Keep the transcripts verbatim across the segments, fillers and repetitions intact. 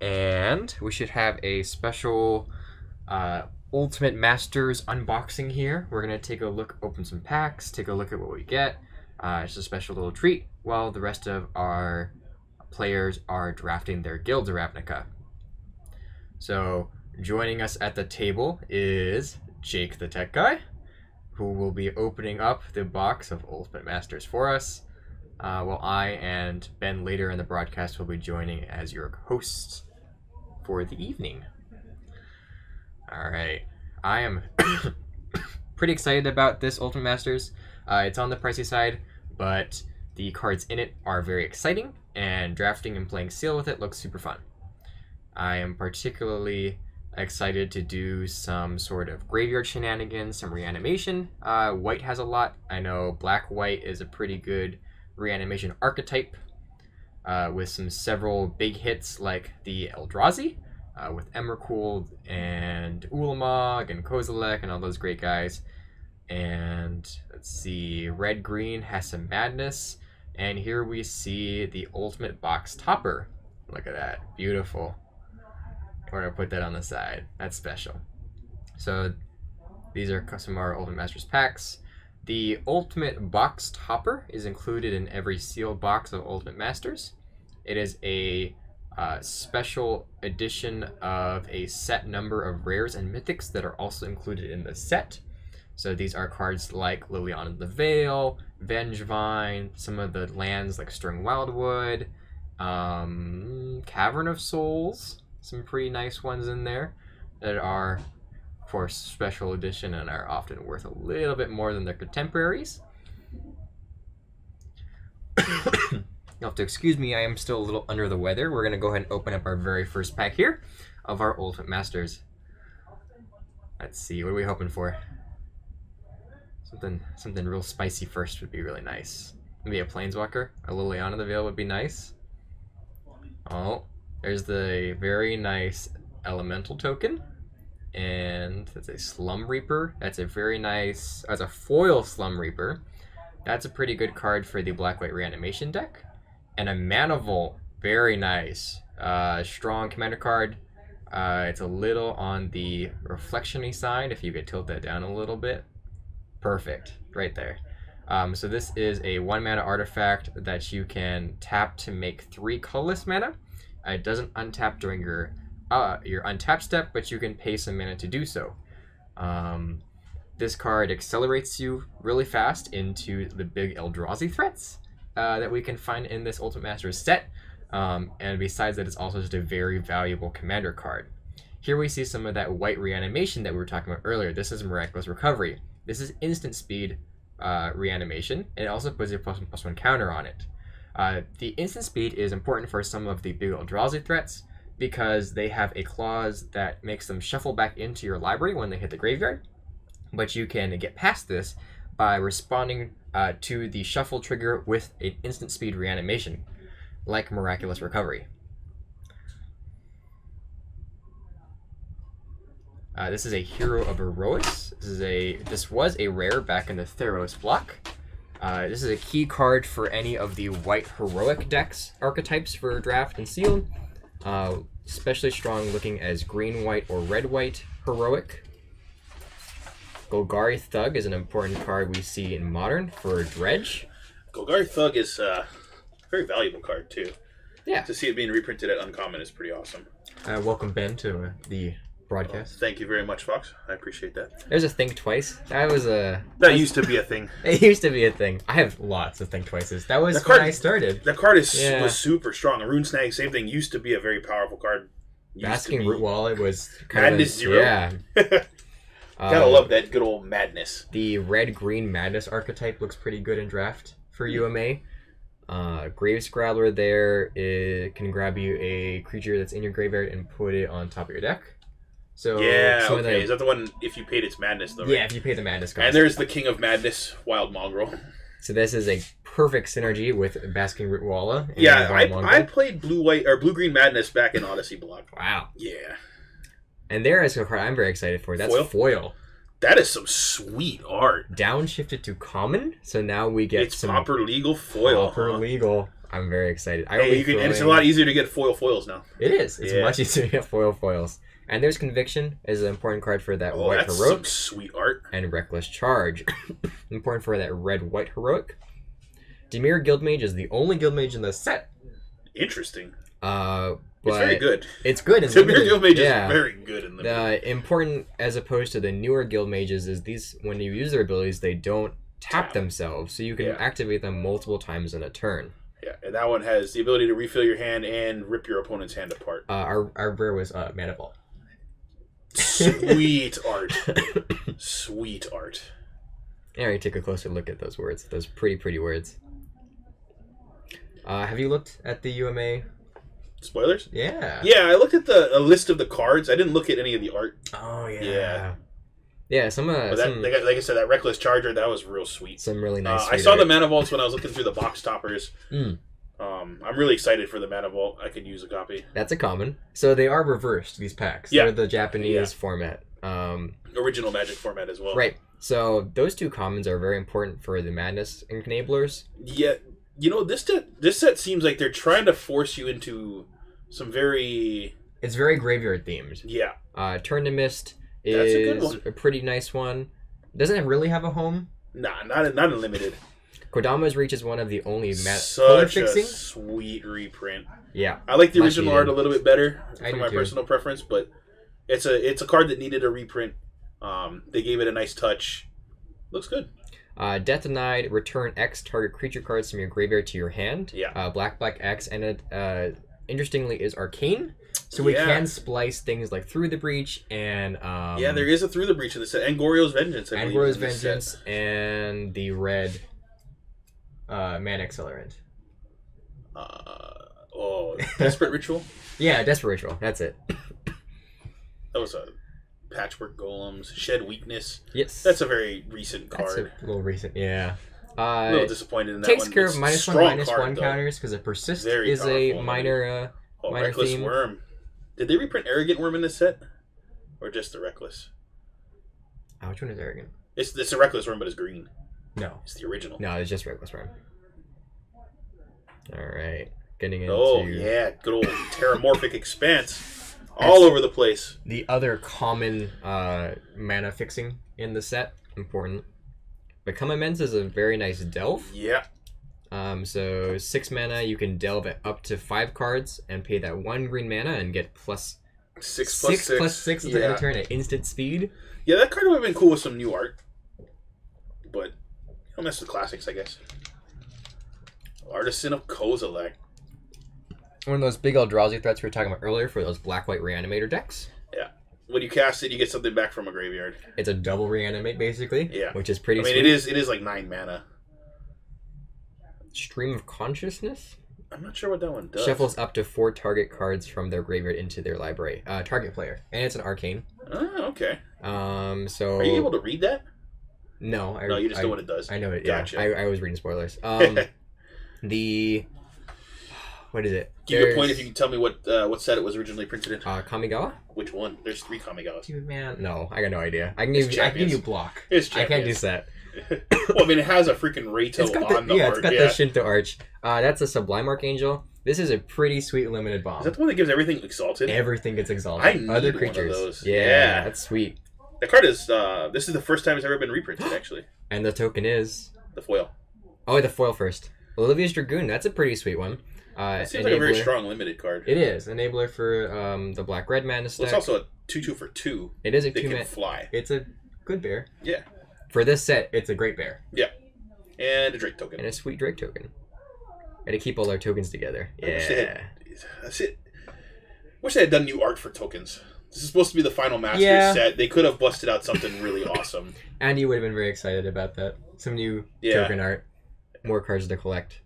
And we should have a special uh, Ultimate Masters unboxing here. We're going to take a look, open some packs, take a look at what we get. Uh, it's a special little treat while the rest of our players are drafting their guilds of Ravnica. So joining us at the table is Jake the Tech Guy, who will be opening up the box of Ultimate Masters for us. Uh, well, I and Ben later in the broadcast will be joining as your hosts for the evening. All right, I am pretty excited about this Ultimate Masters. Uh, it's on the pricey side, but the cards in it are very exciting, and drafting and playing Seal with it looks super fun. I am particularly excited to do some sort of graveyard shenanigans, some reanimation. Uh, white has a lot. I know black-white is a pretty good reanimation archetype, uh, with some several big hits like the Eldrazi, uh, with Emrakul and Ulamog and Kozilek and all those great guys. And let's see, red-green has some madness. And here we see the ultimate box topper. Look at that, beautiful. We're gonna put that on the side. That's special. So these are some of our Ultimate Masters packs. The ultimate box topper is included in every sealed box of Ultimate Masters. It is a uh, special edition of a set number of rares and mythics that are also included in the set. So these are cards like Liliana of the Veil, Vengevine, some of the lands like String Wildwood, um, Cavern of Souls, some pretty nice ones in there that are for special edition and are often worth a little bit more than their contemporaries. You'll have to excuse me, I am still a little under the weather. We're going to go ahead and open up our very first pack here of our Ultimate Masters. Let's see, what are we hoping for? Something something real spicy first would be really nice. Maybe a Planeswalker. A Liliana of the Veil would be nice. Oh, there's the very nice Elemental token. And that's a Slum Reaper. That's a very nice... That's a foil Slum Reaper. That's a pretty good card for the Black-White Reanimation deck. And a Mana Vault. Very nice. Uh, strong commander card. Uh, it's a little on the reflection-y side if you could tilt that down a little bit. Perfect, right there. Um, so this is a one mana artifact that you can tap to make three colorless mana. Uh, it doesn't untap during your uh, your untap step, but you can pay some mana to do so. Um, this card accelerates you really fast into the big Eldrazi threats uh, that we can find in this Ultimate Masters set. Um, and besides that, it's also just a very valuable commander card. Here we see some of that white reanimation that we were talking about earlier. This is Miraculous Recovery. This is instant speed uh, reanimation, and it also puts a plus one plus one counter on it. Uh, the instant speed is important for some of the big Eldrazi threats because they have a clause that makes them shuffle back into your library when they hit the graveyard, but you can get past this by responding uh, to the shuffle trigger with an instant speed reanimation, like Miraculous Recovery. Uh, this is a Hero of Erois. This is a this was a rare back in the Theros block. Uh, this is a key card for any of the white heroic decks archetypes for draft and sealed. Uh, especially strong looking as green white or red white heroic. Golgari Thug is an important card we see in Modern for dredge. Golgari Thug is uh, a very valuable card too. Yeah. To see it being reprinted at uncommon is pretty awesome. Uh, welcome Ben to uh, the broadcast. Well, thank you very much, Fox. I appreciate that. There's a Think Twice. That was a... That was, used to be a thing. It used to be a thing. I have lots of Think Twices. That was that card, when I started. That card is yeah. was super strong. Rune Snag, same thing, used to be a very powerful card. Used Basking Rootwalla, it was kind Madness of... A, Zero. Yeah. Gotta um, love that good old Madness. The red-green Madness archetype looks pretty good in draft for U M A. Uh, Grave Scrabbler there it can grab you a creature that's in your graveyard and put it on top of your deck. So, yeah, so okay. The, is that the one, if you paid its madness, though, right? Yeah, if you paid the madness cost. And there's the King of Madness, Wild Mongrel. So this is a perfect synergy with Basking Rootwalla. Yeah, I, I played Blue-White or Blue-Green Madness back in Odyssey block. Wow. Yeah. And there is a card I'm very excited for. That's Foil. Foil. That is some sweet art. Downshifted to common, so now we get it's some... It's proper legal foil. Proper huh? legal. I'm very excited. I hey, you can, and it's a lot easier to get foil foils now. It is. It's yeah. much easier to get foil foils. And there's Conviction is an important card for that oh, white that's heroic. Some sweet art. And Reckless Charge. Important for that red white heroic. Dimir Guildmage is the only Guildmage in the set. Interesting. Uh, but it's very good. It's good. It's Dimir Guildmage yeah. is very good in the The uh, important as opposed to the newer Guildmages is these when you use their abilities they don't tap yeah. themselves, so you can yeah. activate them multiple times in a turn. Yeah, and that one has the ability to refill your hand and rip your opponent's hand apart. Uh, our our rare was uh, Mana Vault. Sweet art. Sweet art. Alright, take a closer look at those words. Those pretty, pretty words. Uh, have you looked at the U M A? Spoilers? Yeah. Yeah, I looked at the a list of the cards. I didn't look at any of the art. Oh, yeah. Yeah. Yeah, some, uh, that, some... Like I said, that Reckless Charger, that was real sweet. Some really nice... Uh, I saw art. the Mana Vaults when I was looking through the box toppers. Mm. Um, I'm really excited for the Mana Vault. I could use a copy. That's a common. So they are reversed, these packs. Yeah. They're the Japanese yeah. format. Um, Original Magic format as well. Right. So those two commons are very important for the Madness Enablers. Yeah. You know, this, this set seems like they're trying to force you into some very... It's very graveyard themed. Yeah. Uh, Turn to Mist... That's a good one. A pretty nice one. Doesn't it really have a home? Nah, not not unlimited. Kodama's Reach is one of the only such a fixing. sweet reprint. Yeah, I like the original art a little bit better for my too. personal preference, but it's a it's a card that needed a reprint. Um, they gave it a nice touch. Looks good. Uh, Death Denied. Return X target creature cards from your graveyard to your hand. Yeah. Uh, black black X, and it uh, interestingly is arcane. So we yeah. can splice things like Through the Breach and... Um, yeah, there is a Through the Breach in this set. Angorio's Vengeance, I believe. Angorio's Vengeance set. And the red uh, Man Accelerant. Uh, oh, Desperate Ritual? Yeah, Desperate Ritual. That's it. That was a Patchwork Golems. Shed Weakness. Yes. That's a very recent card. That's a little recent, yeah. Uh, a little disappointed in that takes one. Takes care of minus one, minus card, one though. counters because it persists very is powerful, a minor, uh, oh, minor Reckless theme. Worm. Did they reprint Arrogant Worm in this set? Or just the Reckless? Oh, which one is Arrogant? It's, it's a Reckless Worm, but it's green. No. It's the original. No, it's just Reckless Worm. Alright. Getting into... Oh, yeah. Good old Terramorphic Expanse. All over the place. The other common uh, mana fixing in the set. Important. Become Immense is a very nice delve. Yeah. Um, so six mana, you can delve at up to five cards and pay that one green mana and get plus six plus six, six. Plus six at yeah. the end of turn at instant speed. Yeah, that card would have been cool with some new art, but I'll mess with classics, I guess. Artisan of Kozilek. One of those big Eldrazi threats we were talking about earlier for those black-white reanimator decks. Yeah. When you cast it, you get something back from a graveyard. It's a double reanimate, basically. Yeah. Which is pretty. I mean, sweet. it is. It is like nine mana. Stream of Consciousness? I'm not sure what that one does. Shuffles up to four target cards from their graveyard into their library. Uh, target player. And it's an arcane. Oh, okay. Um, so... Are you able to read that? No. I, no, you just I, know what it does. I know it, gotcha. yeah. I, I was reading spoilers. Um, the... What is it? Give me a point if you can tell me what uh, what set it was originally printed in. Uh, Kamigawa? Which one? There's three Kamigawas. Dude, man. No, I got no idea. I can give you, I can give you block. It's I can't do set. Well, I mean, it has a freaking Reito on the, the yeah, arch. It's got yeah. the Shinto Arch. Uh, that's a Sublime Archangel. This is a pretty sweet limited bomb. Is that the one that gives everything exalted? Everything gets exalted. I need Other creatures. one of those. Yeah, yeah, that's sweet. The card is, uh, this is the first time it's ever been reprinted, actually. And the token is? The foil. Oh, the foil first. Olivia's Dragoon, that's a pretty sweet one. Uh, it seems enabler. like a very strong limited card. It is. Enabler for um, the black-red mana stack. Well, it's also a two two for two. It is a two-man. It can fly. It's a good bear. Yeah. For this set, it's a great bear. Yeah. And a Drake token. And a sweet Drake token. And to keep all our tokens together. Yeah. I wish they had, that's it. I wish they had done new art for tokens. This is supposed to be the final Masters yeah. set. They could have busted out something really awesome. And you would have been very excited about that. Some new yeah. token art. More cards to collect.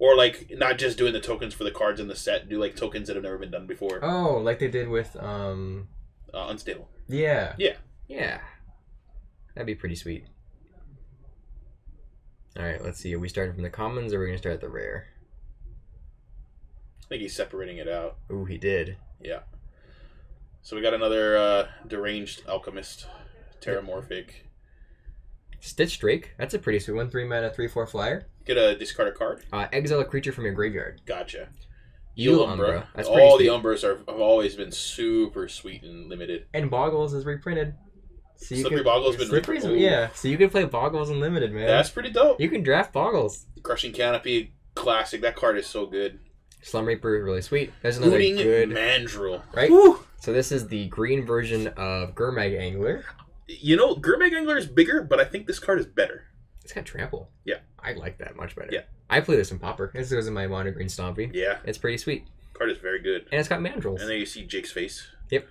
Or, like, not just doing the tokens for the cards in the set. Do, like, tokens that have never been done before. Oh, like they did with, um... Uh, Unstable. Yeah. Yeah. Yeah. That'd be pretty sweet. Alright, let's see. Are we starting from the commons or are we going to start at the rare? I think he's separating it out. Ooh, he did. Yeah. So we got another uh, Deranged Alchemist. Terramorphic. Stitch Drake. That's a pretty sweet one. Three mana, three four flyer. Get a discard a card. Uh, exile a creature from your graveyard. Gotcha. Ewell Umbra. That's all sweet. The Umbras are, have always been super sweet and limited. And Boggles is reprinted. So you Slippery can, Boggles been reprinted. Ooh. Yeah, so you can play Boggles Unlimited, man. That's pretty dope. You can draft Boggles. Crushing Canopy, classic. That card is so good. Slum Reaper, really sweet. That's another Hooting good Mandrill. Right? Woo! So this is the green version of Gurmag Angler. You know, Gurmag Angler is bigger, but I think this card is better. It's got Trample. Yeah. I like that much better. Yeah. I play this in Popper. This goes in my mono green Stompy. Yeah. It's pretty sweet. Card is very good. And it's got Mandrels. And then you see Jake's face. Yep.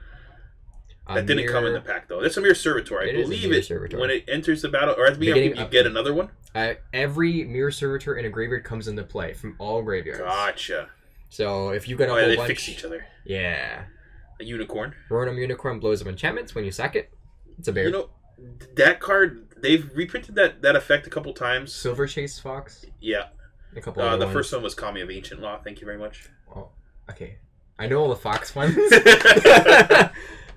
A that mirror... didn't come in the pack, though. That's a Mirror Servitor. I it believe it. Servitor. When it enters the battle, or at the beginning, beginning you get another one? Uh, every Mirror Servitor in a graveyard comes into play from all graveyards. Gotcha. So if you got a oh, whole they bunch... fix each other. Yeah. A Unicorn. Rotom Unicorn blows up enchantments when you sack it. It's a bear. You know, that card, they've reprinted that, that effect a couple times. Silver Chase Fox? Yeah. A couple uh, the ones. First one was Kami of Ancient Law. Thank you very much. Oh, okay. I know all the Fox ones. uh,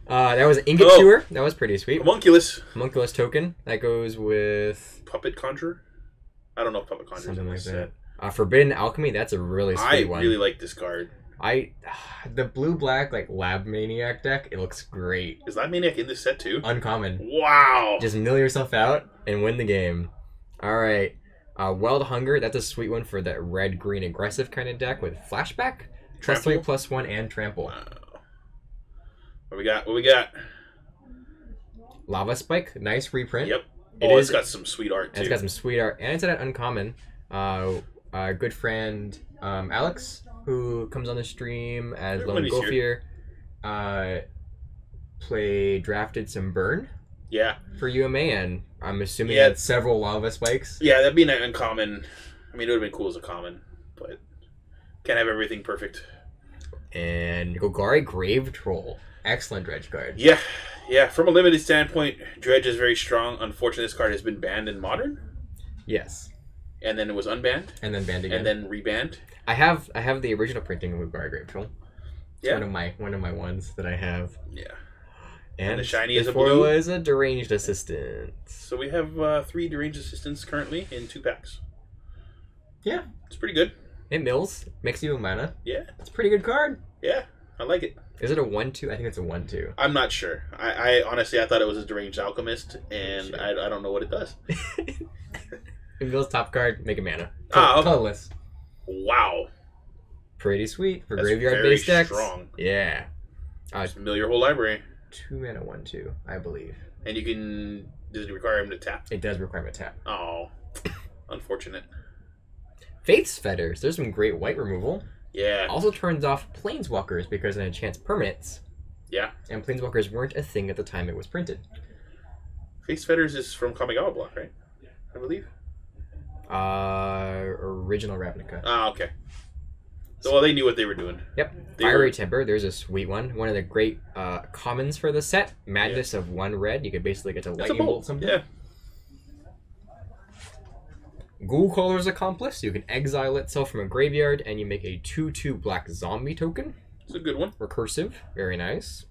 that was Ingot oh. Chewer. That was pretty sweet. Homunculus. Homunculus token. That goes with... Puppet Conjurer? I don't know if Puppet Conjurer is in like this set. Uh, Forbidden Alchemy. That's a really sweet I one. I really like this card. I, the blue-black, like, Lab Maniac deck, it looks great. Is Lab Maniac in this set, too? Uncommon. Wow! Just mill yourself out and win the game. Alright. Uh, Wild Hunger, that's a sweet one for that red-green aggressive kind of deck with Flashback, Trample. Plus three, plus one, and Trample. Wow. What we got? What we got? Lava Spike, nice reprint. Yep. Oh, it it's is, got some sweet art, too. It's got some sweet art, and it's at an uncommon. Uh, uh, good friend, um, Alex... who comes on the stream as Lone Golfier, uh, play drafted some burn. Yeah. For U M A, and I'm assuming yeah. that's several lava spikes. Yeah, that'd be an uncommon. I mean, it would have been cool as a common, but can't have everything perfect. And Golgari Grave Troll, excellent dredge card. Yeah, yeah. From a limited standpoint, dredge is very strong. Unfortunately, this card has been banned in Modern. Yes. And then it was unbanned. And then banned again. And then rebanned. I have I have the original printing of Golgari Grave Troll. Yeah. One of my one of my ones that I have. Yeah. And, and the shiny is a blue. Before was a Deranged Assistant. So we have uh, three Deranged Assistants currently in two packs. Yeah, it's pretty good. It mills, makes you a mana. Yeah, it's a pretty good card. Yeah, I like it. Is it a one two? I think it's a one two. I'm not sure. I, I honestly I thought it was a Deranged Alchemist, and sure. I I don't know what it does. It mills top card, make a mana. Ah, okay. Colorless. Wow, pretty sweet for That's graveyard very based decks. Strong. Yeah, uh, just mill your whole library. Two mana, one two, I believe. And you can. Does it require him to tap? It does require him to tap. Oh, unfortunate. Faith's Fetters. There's some great white removal. Yeah. Also turns off planeswalkers because it enchants permanents. Yeah. And planeswalkers weren't a thing at the time it was printed. Faith's Fetters is from Kamigawa block, right? I believe. Uh, original Ravnica. Ah, okay. So, well, they knew what they were doing. Yep. They Fiery were... Temper, there's a sweet one. One of the great uh, commons for the set. Madness yeah. of one red. You could basically get to That's lightning bolt something. Yeah. Ghoulcrawler's Accomplice. You can exile itself from a graveyard and you make a two two black zombie token. It's a good one. Recursive. Very nice.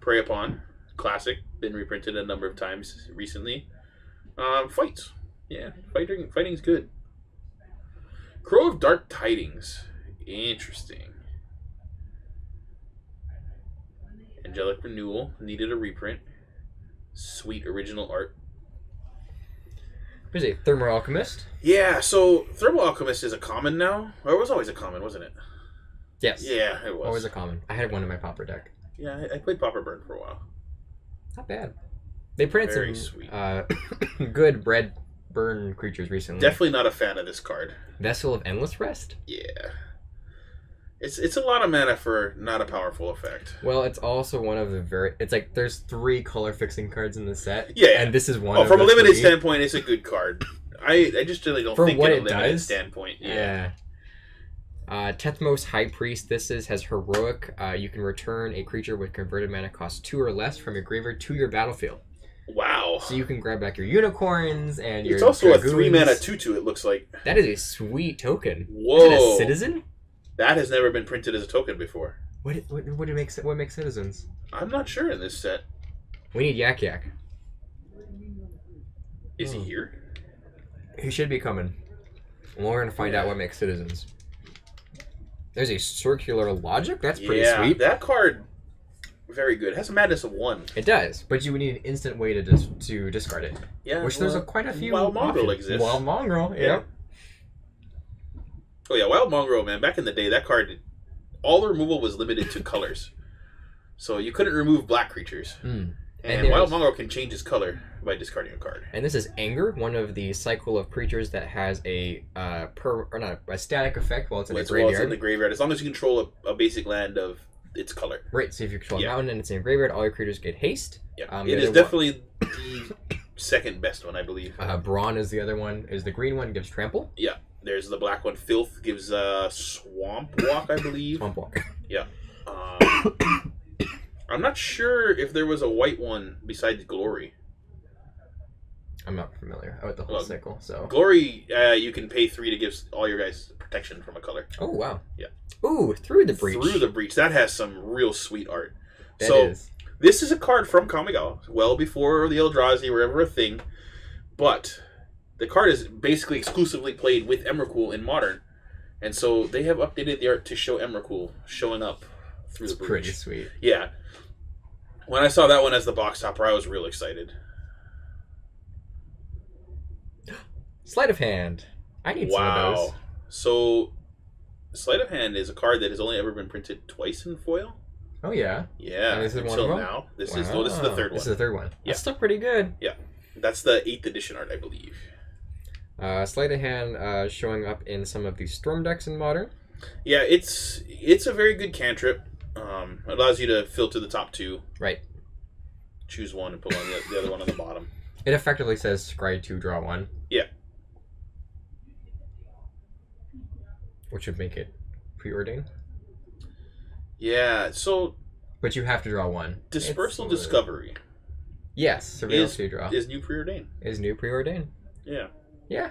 Prey Upon. Classic. Been reprinted a number of times recently. Um, fights. Yeah, fighting fighting's good. Crow of Dark Tidings. Interesting. Angelic Renewal. Needed a reprint. Sweet original art. There's a Thermal Alchemist. Yeah, so Thermal Alchemist is a common now. Or it was always a common, wasn't it? Yes. Yeah, it was. Always a common. I had one in my Pauper deck. Yeah, I played Pauper Burn for a while. Not bad. They printed Very some sweet. Uh, good bread... burn creatures recently. Definitely not a fan of this card. Vessel of Endless Rest? Yeah. It's it's a lot of mana for not a powerful effect. Well, it's also one of the very... It's like there's three color fixing cards in the set. Yeah. And this is one oh, of from a limited three. Standpoint, it's a good card. I, I just really don't from think what in a limited does, standpoint. Yeah. yeah. Uh, Tethmos High Priest. This is has Heroic. Uh, you can return a creature with converted mana cost two or less from your graveyard to your battlefield. Wow. So you can grab back your unicorns and your It's also dragoons. A three mana two two, it looks like. That is a sweet token. Whoa. Is it a citizen? That has never been printed as a token before. What what what makes what makes citizens? I'm not sure in this set. We need Yak Yak. Is he here? He should be coming. And we're going to find yeah. out what makes citizens. There's a circular logic? That's pretty yeah, sweet. That card, very good. It has a madness of one. It does, but you would need an instant way to dis to discard it. Yeah, which well, there's a, quite a few. Wild Mongrel exists. Wild Mongrel, yeah. yeah. Oh yeah, Wild Mongrel, man. Back in the day, that card, all the removal was limited to colors. So you couldn't remove black creatures. Mm. And, and Wild Mongrel can change his color by discarding a card. And this is Anger, one of the cycle of creatures that has a uh, per or not a static effect while it's in, well, the, graveyard. While it's in the graveyard. As long as you control a, a basic land of its color. Right. So if you control yeah. a mountain and it's in the graveyard, all your creatures get haste. Yeah. Um, it is definitely one. the second best one, I believe. Uh, Brawn is the other one. Is the green one gives trample? Yeah. There's the black one. Filth gives uh, Swamp Walk, I believe. Swamp Walk. Yeah. Um, I'm not sure if there was a white one besides Glory. I'm not familiar with the whole well, cycle. So Glory, uh, you can pay three to give all your guys protection from a color. Oh wow! Yeah. Ooh, Through the Breach. Through the Breach. That has some real sweet art. That so is. This is a card from Kamigawa, well before the Eldrazi were ever a thing, but the card is basically exclusively played with Emrakul in Modern, and so they have updated the art to show Emrakul showing up through That's the breach. Pretty sweet. Yeah. When I saw that one as the box topper, I was real excited. Sleight of Hand. I need wow. some of those. So, Sleight of Hand is a card that has only ever been printed twice in foil. Oh, yeah. Yeah. And this is Until one now. This, wow. is, no, this is the third one. This is the third one. Yeah. That's still pretty good. Yeah. That's the eighth edition art, I believe. Uh, Sleight of Hand uh, showing up in some of the Storm decks in Modern. Yeah, it's, it's a very good cantrip. Um, it allows you to filter the top two. Right. Choose one and put one the, the other one on the bottom. It effectively says scry two, draw one. Yeah. Which would make it preordained. Yeah, so... But you have to draw one. Dispersal it's, Discovery. Yes, surveillance two draw. Is new preordained. Is new preordained. Yeah. Yeah.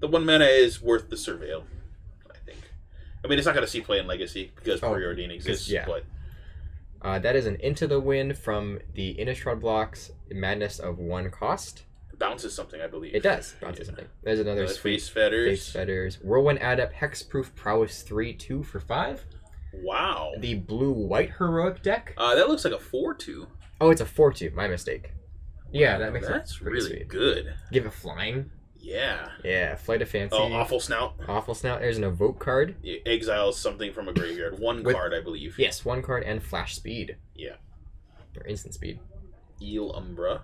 The one mana is worth the surveil. I mean, it's not going to see play in Legacy because oh, preordain exists, yeah. but... Uh, that is an Into the Wind from the Innistrad blocks, Madness of one cost. Bounces something, I believe. It does. Bounces yeah. something. There's another uh, sweet... Faith's Fetters. Faith's Fetters. Whirlwind Adept, Hexproof, Prowess three two for five. Wow. The Blue-White Heroic deck. Uh, that looks like a four two. Oh, it's a four two. My mistake. Yeah, that makes sense. That's really sweet. Good. Give it flying. Yeah. Yeah, Flight of Fancy. Oh, Awful Snout. Awful Snout. There's an Evoke card. It exiles something from a graveyard. One With, card, I believe. Yes, one card and Flash Speed. Yeah. Or Instant Speed. Ewell Umbra.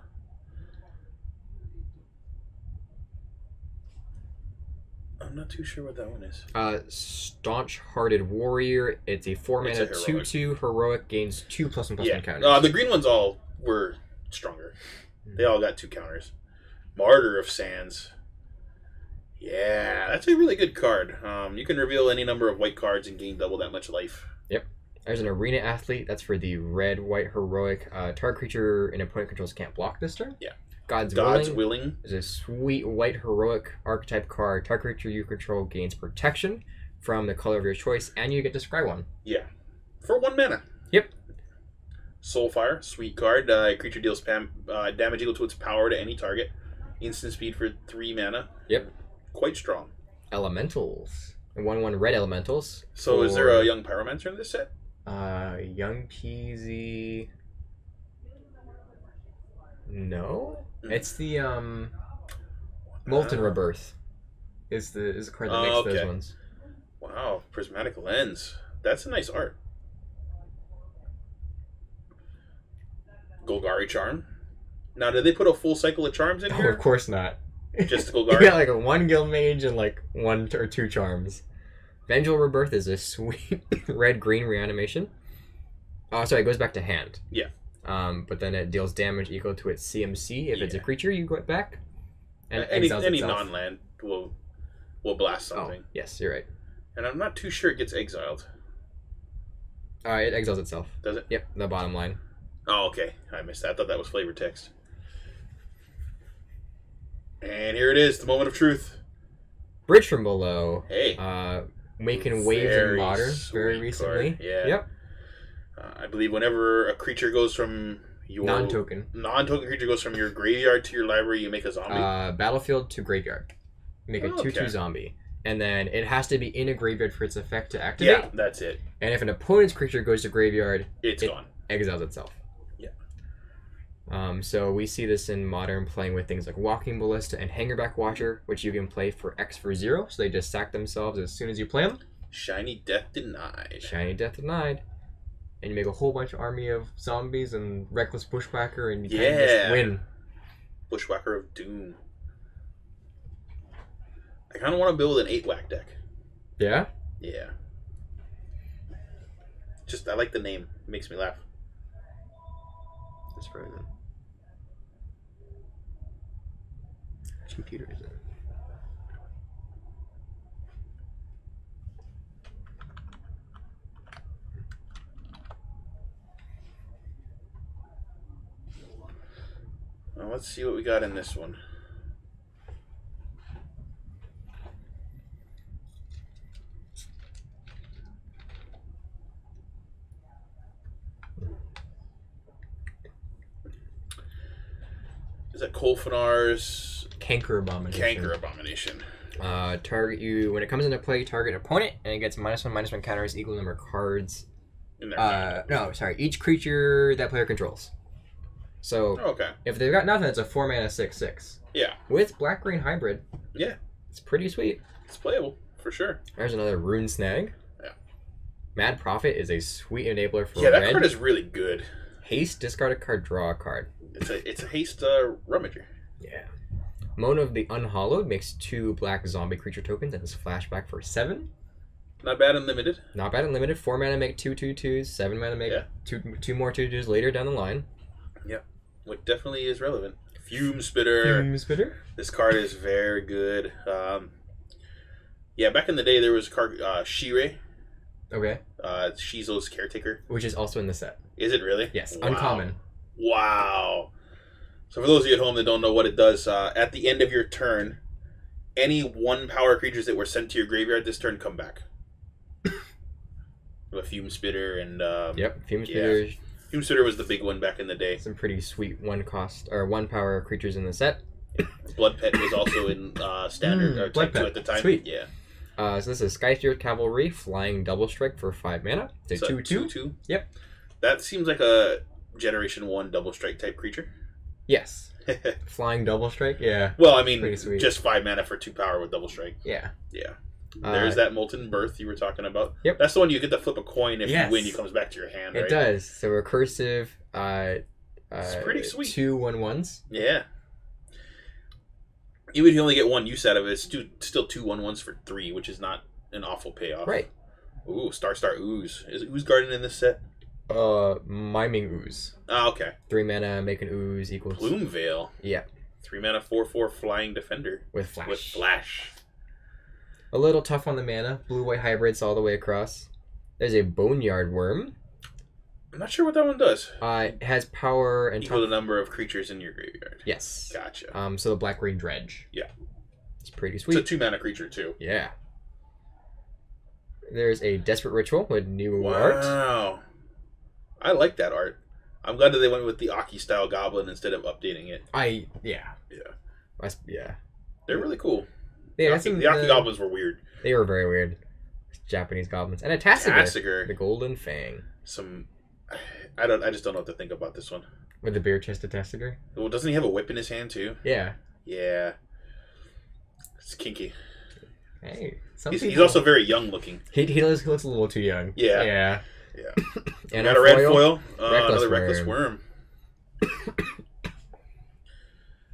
I'm not too sure what that one is. Uh, Staunch Hearted Warrior. It's a four-mana two two. Heroic gains two plus one plus yeah. one counters. Uh, the green ones all were stronger. They all got two counters. Martyr of Sands. Yeah, that's a really good card. Um, you can reveal any number of white cards and gain double that much life. Yep. There's an Arena Athlete. That's for the red, white, heroic. Uh, target creature an opponent controls can't block this turn. Yeah. God's, God's Willing. Willing. There's a sweet white heroic archetype card. Target creature you control gains protection from the color of your choice, and you get to scry one. Yeah. For one mana. Yep. Soulfire, sweet card. Uh, creature deals pam uh, damage equal to its power to any target. Instant Speed for three mana. Yep. Quite strong. Elementals. And one one red elementals. So for... is there a Young Pyromancer in this set? Uh Young P Z. No? Mm. It's the um Molten uh, Rebirth. Is the is the card that makes uh, okay. those ones. Wow, Prismatic Lens. That's a nice art. Golgari Charm. Now, did they put a full cycle of charms in oh, here? Of course not. Just Golgari? You got like a one Guild Mage and like one or two charms. Vengeful Rebirth is a sweet red-green reanimation. Oh, sorry, it goes back to hand. Yeah. Um, but then it deals damage equal to its C M C. If yeah. it's a creature, you go back. And uh, any any non-land will will blast something. Oh, yes, you're right. And I'm not too sure it gets exiled. Uh, it exiles itself. Does it? Yep, the bottom line. Oh, okay. I missed that. I thought that was flavor text. And here it is, the moment of truth. Bridge from Below. Hey. Uh, making waves in Modern very recently. Card. Yeah. Yep. Uh, I believe whenever a creature goes from your non-token non-token creature goes from your graveyard to your library. You make a zombie. Uh, battlefield to graveyard. Make a two-two oh, okay. zombie. And then it has to be in a graveyard for its effect to activate. Yeah, that's it. And if an opponent's creature goes to graveyard, it's it gone. Exiles itself. Yeah. Um, so we see this in Modern playing with things like Walking Ballista and Hangerback Watcher, which you can play for X for zero. So they just sack themselves as soon as you play them. Shiny Death Denied. Shiny Death Denied. And you make a whole bunch of army of zombies and Reckless Bushwhacker, and you yeah. kind of just win. Bushwhacker of Doom. I kind of want to build an eight-whack deck. Yeah? Yeah. Just, I like the name. It makes me laugh. It's frozen. Which computer is it? Well, let's see what we got in this one. Is that Kolfenar's Canker Abomination? Canker Abomination. Uh, target you when it comes into play. Target opponent and it gets minus one minus one counters equal number of cards. In their uh, no, sorry. Each creature that player controls. So oh, okay. if they've got nothing, it's a four mana six six. Yeah. With black green hybrid. Yeah. It's pretty sweet. It's playable for sure. There's another Rune Snag. Yeah. Mad Prophet is a sweet enabler for. Yeah, that red. card is really good. Haste, discard a card, draw a card. It's a it's a haste uh, rummager. Yeah. Moan of the Unhallowed makes two black zombie creature tokens and is flashback for seven. Not bad unlimited. Not bad unlimited. Four mana make two two twos. Seven mana make yeah. two two more two twos later down the line. Yeah. What definitely is relevant. Fume Spitter. Fume Spitter. This card is very good. Um, yeah, back in the day there was a card uh, Shirei. Okay. Uh, Shizo's Caretaker, which is also in the set. Is it really? Yes. Wow. Uncommon. Wow. So for those of you at home that don't know what it does, uh, at the end of your turn, any one power creatures that were sent to your graveyard this turn come back. A Fume Spitter and um, yep, Fume Spitter. Yeah. Fume Spitter was the big one back in the day. Some pretty sweet one cost or one power creatures in the set. Yeah. Blood Pet was also in uh, standard mm, or Blood Pet. two at the time. Sweet. Yeah. Uh, so this is Skysteered Cavalry, flying double strike for five mana. It's a two two. Two, two. Two. Yep. That seems like a Generation one double strike type creature. Yes. Flying double strike? Yeah. Well, I mean, just five mana for two power with double strike. Yeah. Yeah. There's uh, that Molten Birth you were talking about. Yep. That's the one you get to flip a coin. If yes. you win, it comes back to your hand, right? It does. So recursive, uh, it's uh, pretty sweet. Two one ones. Yeah. Even if you only get one use out of it, it's two, still two one ones for three, which is not an awful payoff. Right. Ooh, Star Star Ooze. Is Ooze Garden in this set? Uh, Miming Ooze. Ah, okay. Three mana, make an ooze equals... Plume Veil. Yeah. Three mana, four, four, Flying Defender. With Flash. With Flash. A little tough on the mana. Blue-white hybrids all the way across. There's a Boneyard Worm. I'm not sure what that one does. Uh, it has power and... Equal the number of creatures in your graveyard. Yes. Gotcha. Um, so the black-green dredge. Yeah. It's pretty sweet. It's a two-mana creature, too. Yeah. There's a Desperate Ritual with new wow. art. Wow. I like that art. I'm glad that they went with the Aki-style goblin instead of updating it. I, yeah. Yeah. I, yeah. They're really cool. Yeah, the Aki, the Aki the, goblins were weird. They were very weird. Japanese goblins. And a Tassiger. Tassiger. The Golden Fang. Some... I don't. I just don't know what to think about this one. With the beer chested Tassiger? Well, doesn't he have a whip in his hand too? Yeah. Yeah. It's kinky. Hey. Some he's, people... he's also very young looking. He he looks, he looks a little too young. Yeah. Yeah. Yeah. And got a red foil. foil. Uh, reckless another worm. Reckless Worm.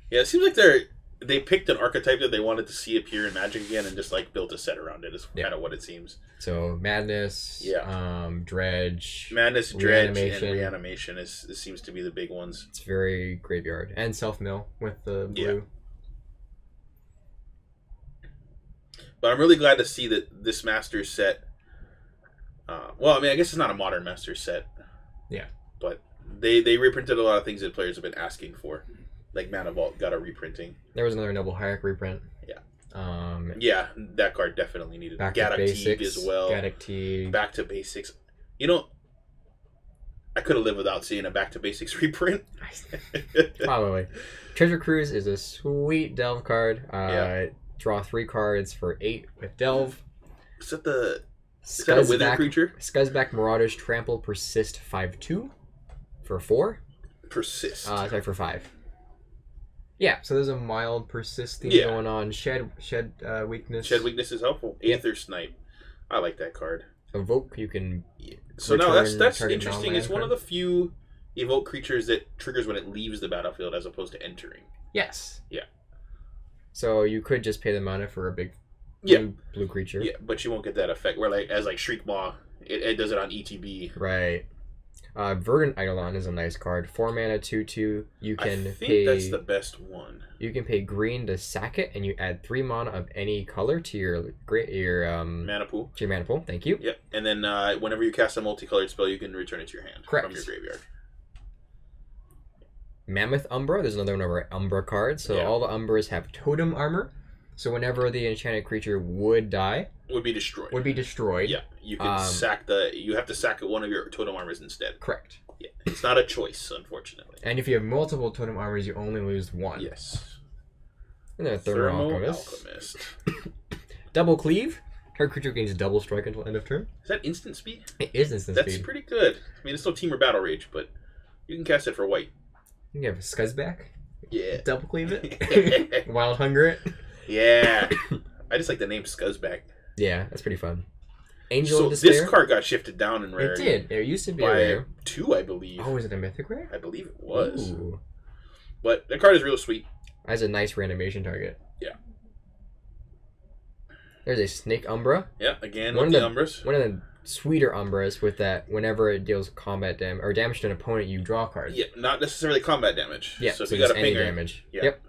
Yeah. It seems like they're they picked an archetype that they wanted to see appear in Magic again, and just like built a set around it. Is yeah. kind of what it seems. So madness, yeah, um, dredge, madness, dredge, reanimation. and reanimation is this seems to be the big ones. It's very graveyard and self mill with the blue. Yeah. But I'm really glad to see that this Masters set. Uh, well, I mean, I guess it's not a Modern Masters set. Yeah, but they they reprinted a lot of things that players have been asking for. Like Mana Vault got a reprinting. There was another Noble Hayek reprint. Yeah. Um, yeah, that card definitely needed. Back Gaddock to basics, Teague as well. Gaddock Teague. Back to basics. You know, I could have lived without seeing a Back to Basics reprint. Probably. Treasure Cruise is a sweet Delve card. Uh, yeah. Draw three cards for eight with Delve. Is that the is that a wither creature? Scuzzback Marauders Trample Persist five two for four. Persist. Uh, sorry, for five. Yeah, so there's a mild persist theme yeah. going on. Shed shed uh, Weakness. Shed Weakness is helpful. Aether Snipe. I like that card. Evoke, you can... So no, that's that's interesting. It's one card. Of the few evoke creatures that triggers when it leaves the battlefield as opposed to entering. Yes. Yeah. So you could just pay the mana for a big blue, yeah. blue creature. Yeah, but you won't get that effect. Where like as like Shriek Maw, it, it does it on E T B. Right. Uh, Verdant Eidolon is a nice card. Four mana, two two. You can I think pay, that's the best one. You can pay green to sack it, and you add three mana of any color to your your um mana pool. To your mana pool, thank you. Yep. And then uh, whenever you cast a multicolored spell, you can return it to your hand Correct. From your graveyard. Mammoth Umbra. There's another one of our Umbra cards. So yeah. all the Umbras have Totem Armor. So whenever the enchanted creature would die, would be destroyed. Would be destroyed. Yeah, you can um, sack the. You have to sack one of your totem armors instead. Correct. Yeah, it's not a choice, unfortunately. And if you have multiple totem armors, you only lose one. Yes. And then Thermal Alchemist. Alchemist. Double Cleave. Target creature gains double strike until end of turn. Is that instant speed? It is instant That's speed. That's pretty good. I mean, it's still team or battle rage, but you can cast it for white. You can have a Scuzzback. Yeah. Double Cleave it. Wild Hunger it. Yeah. I just like the name Scuzzback. Yeah, that's pretty fun. Angel of Despair. So this card got shifted down in rare. It did. It used to be by rare. two, I believe. Oh, is it a mythic rare? I believe it was. Ooh. But the card is real sweet. That's a nice reanimation target. Yeah. There's a Snake Umbra. Yeah, again, one of the Umbras. One of the sweeter Umbras with that whenever it deals combat damage or damage to an opponent, you draw cards. Yeah, not necessarily combat damage. Yeah, so, so if you got a finger damage. Yeah. Yep.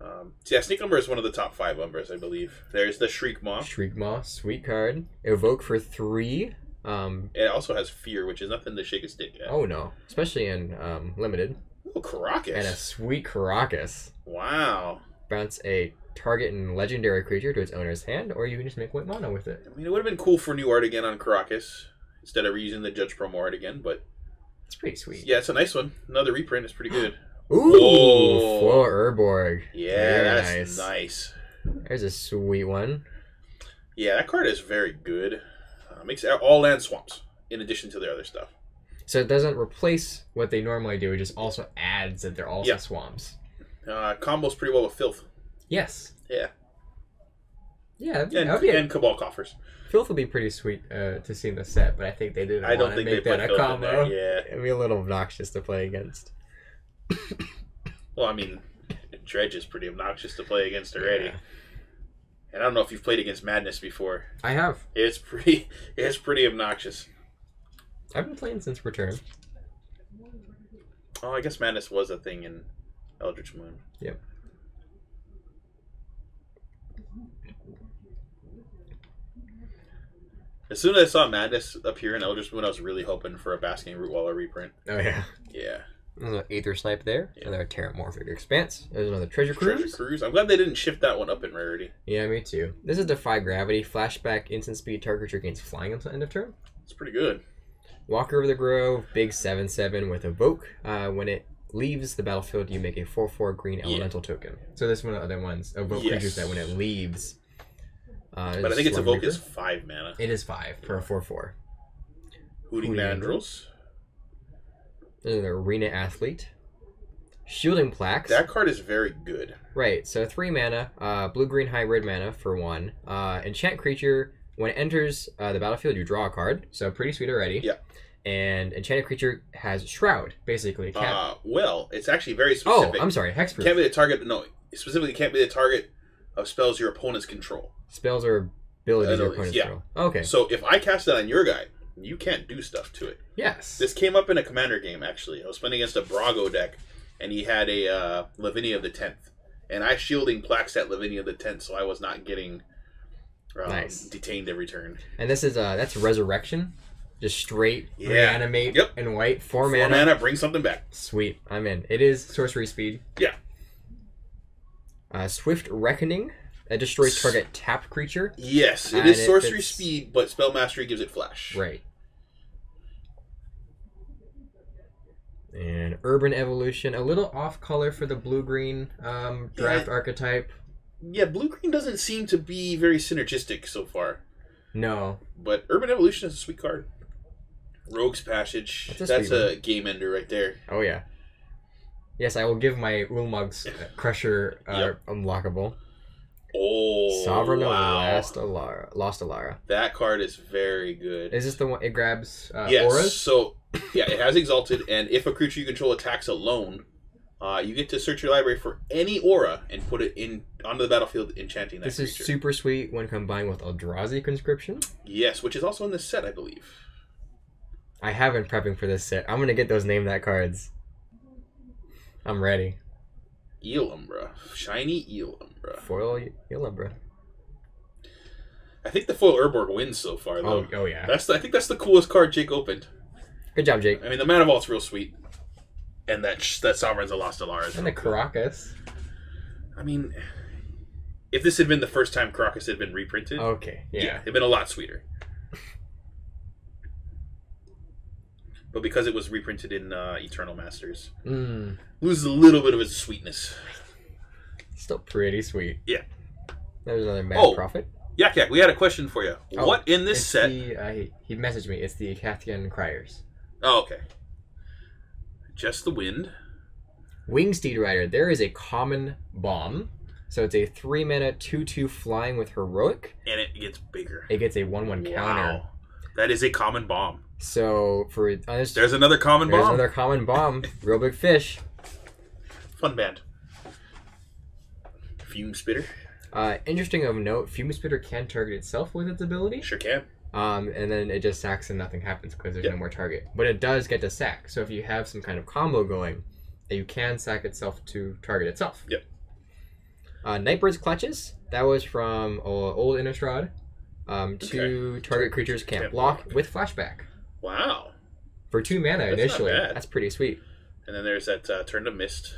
Um, so yeah, Snake Umbra is one of the top five Umbras, I believe. There's the Shriek Maw. Shriek Maw, sweet card. Evoke for three. Um, it also has Fear, which is nothing to shake a stick at. Oh, no. Especially in um, Limited. Oh, Caracas. And a sweet Caracas. Wow. Bounce a target and legendary creature to its owner's hand, or you can just make white mono with it. I mean, it would have been cool for new art again on Caracas, instead of reusing the Judge Promo art again, but... It's pretty sweet. Yeah, it's a nice one. Another reprint is pretty good. Ooh, oh. Flo Urborg. Yeah, very that's nice. nice. There's a sweet one. Yeah, that card is very good. Uh, makes all land swamps in addition to their other stuff. So it doesn't replace what they normally do. It just also adds that they're also yeah. swamps. Uh, combos pretty well with Filth. Yes. Yeah. Yeah. That'd be, and that'd be and a, Cabal Coffers. Filth would be pretty sweet uh, to see in the set, but I think they didn't I don't think make they that a Filth combo. Yeah, it'd be a little obnoxious to play against. Well, I mean, Dredge is pretty obnoxious to play against already. Yeah. And I don't know if you've played against Madness before. I have. It's pretty it's pretty obnoxious. I've been playing since Return. Oh, I guess Madness was a thing in Eldritch Moon. Yep. As soon as I saw Madness appear in Eldritch Moon, I was really hoping for a Basking Rootwalla reprint. Oh, yeah. Yeah. There's an Aether Snipe there. Yeah. Another Terramorphic Expanse. There's another Treasure Cruise. Treasure Cruise. I'm glad they didn't shift that one up in rarity. Yeah, me too. This is Defy Gravity. Flashback, instant speed, target creature gains flying until end of turn. It's pretty good. Walker of the Grove, big seven seven with Evoke. Uh, when it leaves the battlefield, you make a four four green yeah. elemental token. So this is one of the other ones. Evoke yes. creatures that when it leaves... Uh, but I think its Evoke Reaper. Is five mana. It is five yeah. for a four four. Hooting Mandrels. An Arena Athlete. Shielding Plaques. That card is very good. Right, so three mana, uh, blue-green hybrid mana for one. Uh, enchant creature. When it enters uh, the battlefield, you draw a card. So pretty sweet already. Yeah. And enchanted creature has Shroud, basically. Can't... Uh, well, it's actually very specific. Oh, I'm sorry, Hexproof. Can't be the target, no, specifically can't be the target of spells your opponents control. Spells or abilities your opponents yeah. control. Okay. So if I cast that on your guy, you can't do stuff to it. Yes. This came up in a Commander game, actually. I was playing against a Brago deck, and he had a uh, Lavinia of the tenth. And I shielding Plaques at Lavinia of the tenth, so I was not getting um, nice. Detained every turn. And this is uh, that's Resurrection. Just straight yeah. reanimate yep. and white. Four, Four mana. Four mana, bring something back. Sweet. I'm in. It is sorcery speed. Yeah. Uh, Swift Reckoning. It destroys target tap creature. Yes, it is sorcery it speed, but spell mastery gives it flash. Right. And Urban Evolution, a little off color for the blue-green um, draft yeah. archetype. Yeah, blue-green doesn't seem to be very synergistic so far. No. But Urban Evolution is a sweet card. Rogue's Passage, that's a, that's a game ender right there. Oh, yeah. Yes, I will give my Ulamog's Crusher uh, yep. unlockable. Oh, Sovereign wow. of Last Alara. Lost Alara. That card is very good. Is this the one it grabs uh, yes, auras? So, yeah, it has Exalted, and if a creature you control attacks alone, uh, you get to search your library for any aura and put it in onto the battlefield, enchanting that this creature. This is super sweet when combined with Eldrazi Conscription. Yes, which is also in this set, I believe. I have been prepping for this set. I'm going to get those Name That cards. I'm ready. Ewell Umbra. Shiny Ewell Umbra. Foil Ewell Umbra. I think the foil Urborg wins so far, though. Oh, oh yeah. That's the, I think that's the coolest card Jake opened. Good job, Jake. I mean, the Mana Vault's real sweet. And that that Sovereign's of Lost Alara is and the Caracas. Cool. I mean, if this had been the first time Caracas had been reprinted, okay, yeah, yeah, it'd been a lot sweeter. But because it was reprinted in uh, Eternal Masters, mm. loses a little bit of its sweetness. Still pretty sweet. Yeah. There's another Mad oh, Prophet. Yak Yak, we had a question for you. Oh, what in this set? The, uh, he, he messaged me. It's the Akathian Criers. Oh, okay. Just the Wind. Wingsteed Rider. There is a common bomb. So it's a three mana two two flying with Heroic. And it gets bigger. It gets a one one wow. counter. That is a common bomb. So for uh, there's another common there's bomb. There's another common bomb. Real big fish. Fun band. Fume Spitter. Uh, interesting of note, Fume Spitter can target itself with its ability. Sure can. Um, and then it just sacks and nothing happens because there's yep. no more target. But it does get to sack. So if you have some kind of combo going, you can sack itself to target itself. Yep. Uh, Nightbird's Clutches. That was from uh, old Innistrad. Um, two okay. target creatures can't, can't block, block with flashback. Wow. For two mana that's initially. That's pretty sweet. And then there's that uh, Turn to Mist.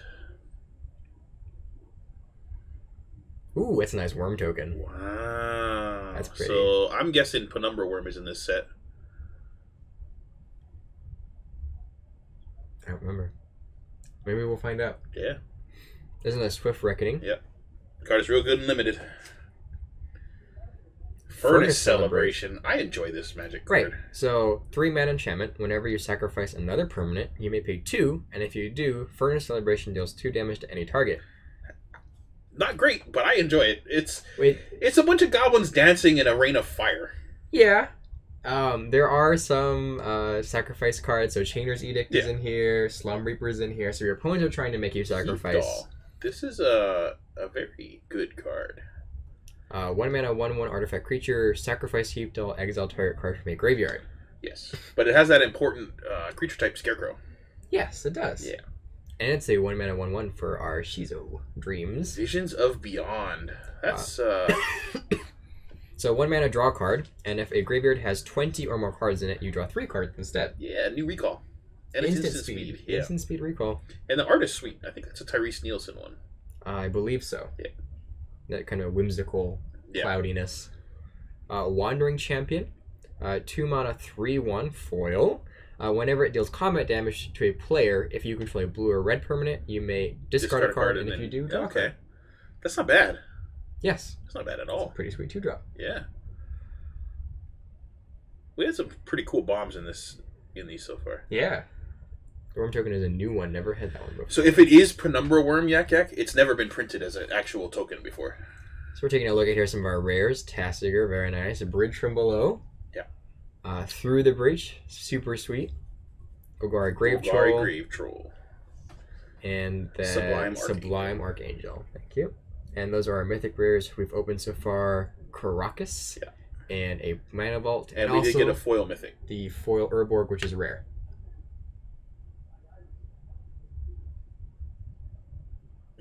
Ooh, that's a nice Worm token. Wow. That's pretty. So I'm guessing Penumbra Worm is in this set. I don't remember. Maybe we'll find out. Yeah. There's another Swift Reckoning. Yep. The card is real good and limited. Furnace Celebration. Celebration. I enjoy this magic card. Right. So, three mana enchantment. Whenever you sacrifice another permanent, you may pay two, and if you do, Furnace Celebration deals two damage to any target. Not great, but I enjoy it. It's Wait. it's a bunch of goblins dancing in a rain of fire. Yeah. Um, there are some uh, sacrifice cards. So, Chainer's Edict yeah. is in here. Slum Reaper's in here. So, your opponents are trying to make you sacrifice. This is a, a very good card. Uh, one mana, one one artifact creature, sacrifice heap, deal exile target card from a graveyard. Yes, but it has that important uh, creature type Scarecrow. Yes, it does. Yeah, and it's a one mana, one one for our Shizo Dreams. Visions of Beyond. That's uh. uh... So one mana, draw a card, and if a graveyard has twenty or more cards in it, you draw three cards instead. Yeah, new recall. And instant, instant speed. speed. Yeah. Instant speed recall. And the Artist Suite. I think that's a Tyrese Nielsen one. I believe so. Yeah. That kind of whimsical yeah. cloudiness. Uh, Wandering Champion. Uh, two mana, three, one, foil. Uh, whenever it deals combat damage to a player, if you control a blue or red permanent, you may discard, discard a card, and, and if then, you do, okay. Card. That's not bad. Yes. That's not bad at all. Pretty sweet two drop. Yeah. We had some pretty cool bombs in this, in these so far. Yeah. The Worm token is a new one. Never had that one before. So if it is Penumbra Worm, Yak Yak, it's never been printed as an actual token before. So we're taking a look at here some of our rares. Tassiger, very nice. A Bridge from Below. Yeah. Uh, Through the Breach, super sweet. Golgari Grave Troll. Golgari Grave Troll. And then Sublime, Sublime Archangel. Thank you. And those are our mythic rares we've opened so far. Caracas. Yeah. And a Mana Vault. And, and we also did get a foil mythic. The foil Urborg, which is rare.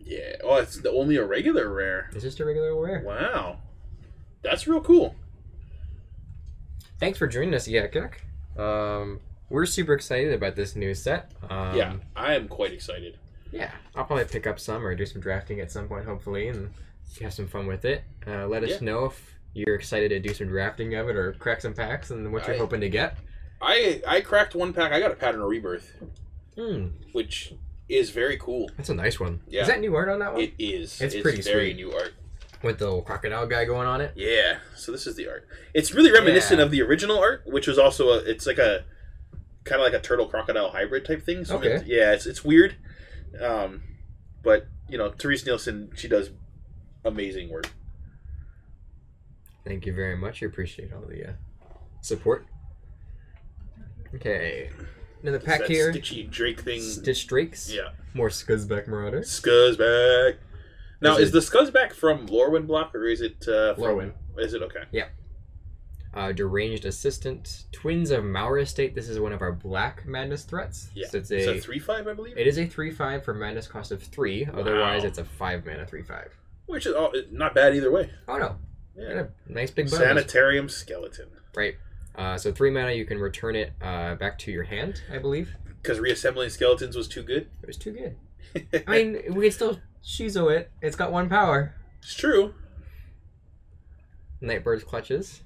Yeah. Oh, it's the only a regular rare. It's just a regular rare. Wow. That's real cool. Thanks for joining us, Yak Yak. Um, we're super excited about this new set. Um, yeah, I am quite excited. Yeah. I'll probably pick up some or do some drafting at some point, hopefully, and have some fun with it. Uh, let us yeah. know if you're excited to do some drafting of it or crack some packs and what you're I, hoping to get. I, I cracked one pack. I got a Pattern of Rebirth. mm. which is very cool. That's a nice one. Yeah. Is that new art on that one? It is. It's, it's pretty very sweet. New art. With the little crocodile guy going on it? Yeah. So this is the art. It's really reminiscent yeah. of the original art, which was also a, it's like a kind of like a turtle crocodile hybrid type thing. So okay. It's, yeah, it's it's weird. Um, but, you know, Therese Nielsen, she does amazing work. Thank you very much. I appreciate all the uh, support. Okay. Another pack that here. Stitchy Drake thing. Stitch Drakes? Yeah. More Scuzzback Marauder. Scuzzback. Now, is, is the Scuzzback from Lorwyn block, or is it... Uh, Lorwyn. Is it okay? Yeah. Uh, Deranged Assistant. Twins of Maura Estate. This is one of our black madness threats. Yeah. So it's a three five, I believe? It is a three five for madness cost of three. Wow. Otherwise, it's a five mana three five. Which is all, not bad either way. Oh, no. Yeah. And a nice big bonus. Sanitarium Skeleton. Right. Uh, so three mana, you can return it uh, back to your hand, I believe. Because reassembling skeletons was too good? It was too good. I mean, we could still... Shizo it. It's got one power. It's true. Nightbird's Clutches.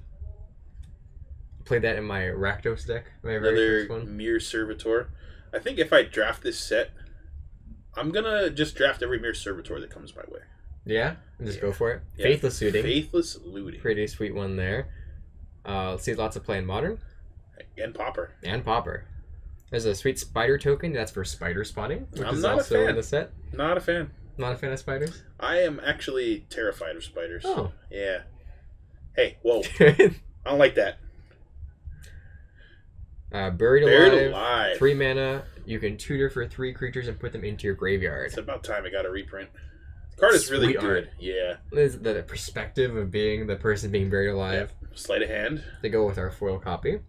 Played that in my Rakdos deck. My Another very first one. Mirror Servitor. I think if I draft this set, I'm going to just draft every Mirror Servitor that comes my way. Yeah? And just yeah. go for it. Yeah. Faithless Looting. Faithless Looting. Pretty sweet one there. Uh, let's see, lots of play in Modern. And Pauper. And Pauper. There's a sweet Spider token. That's for Spider Spawning, which I'm is not also a fan. in the set. Not a fan. Not a fan of spiders? I am actually terrified of spiders. Oh. Yeah. Hey, whoa. I don't like that. Uh, buried Alive. Buried Alive. Three mana. You can tutor for three creatures and put them into your graveyard. It's about time I got a reprint. The card is Sweet really art. good. Yeah. Is the perspective of being the person being buried alive. Yeah. Sleight of hand. They go with our foil copy. A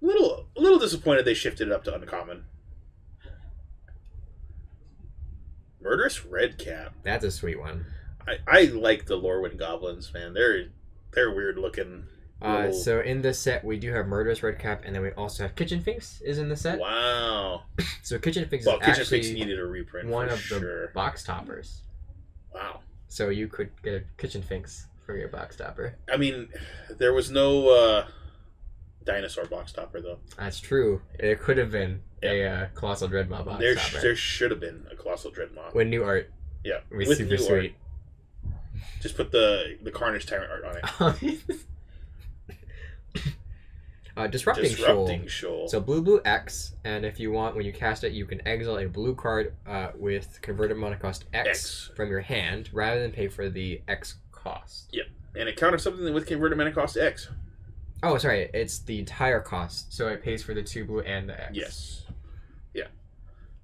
little, a little disappointed they shifted it up to uncommon. Murderous Redcap. That's a sweet one. I, I like the Lorwyn Goblins, man. They're they're weird looking. Little... Uh, so in this set, we do have Murderous Redcap, and then we also have Kitchen Finks is in the set. Wow. So Kitchen Finks well, is Kitchen actually Finks needed a reprint one for of sure. the box toppers. Wow. So you could get a Kitchen Finks for your box topper. I mean, there was no uh, dinosaur box topper, though. That's true. It could have been. A uh, Colossal Dreadmaw box There, sh there should have been a Colossal Dreadmaw. With new art. Yeah. It was With super new sweet. Art. Just put the, the Carnage Tyrant art on it. uh, Disrupting, Disrupting Shoal. So blue, blue, X. And if you want, when you cast it, you can exile a blue card uh, with converted mana cost X, X from your hand rather than pay for the X cost. Yep. And it counters something with converted mana cost X. Oh, sorry. It's the entire cost. So it pays for the two blue and the X. Yes.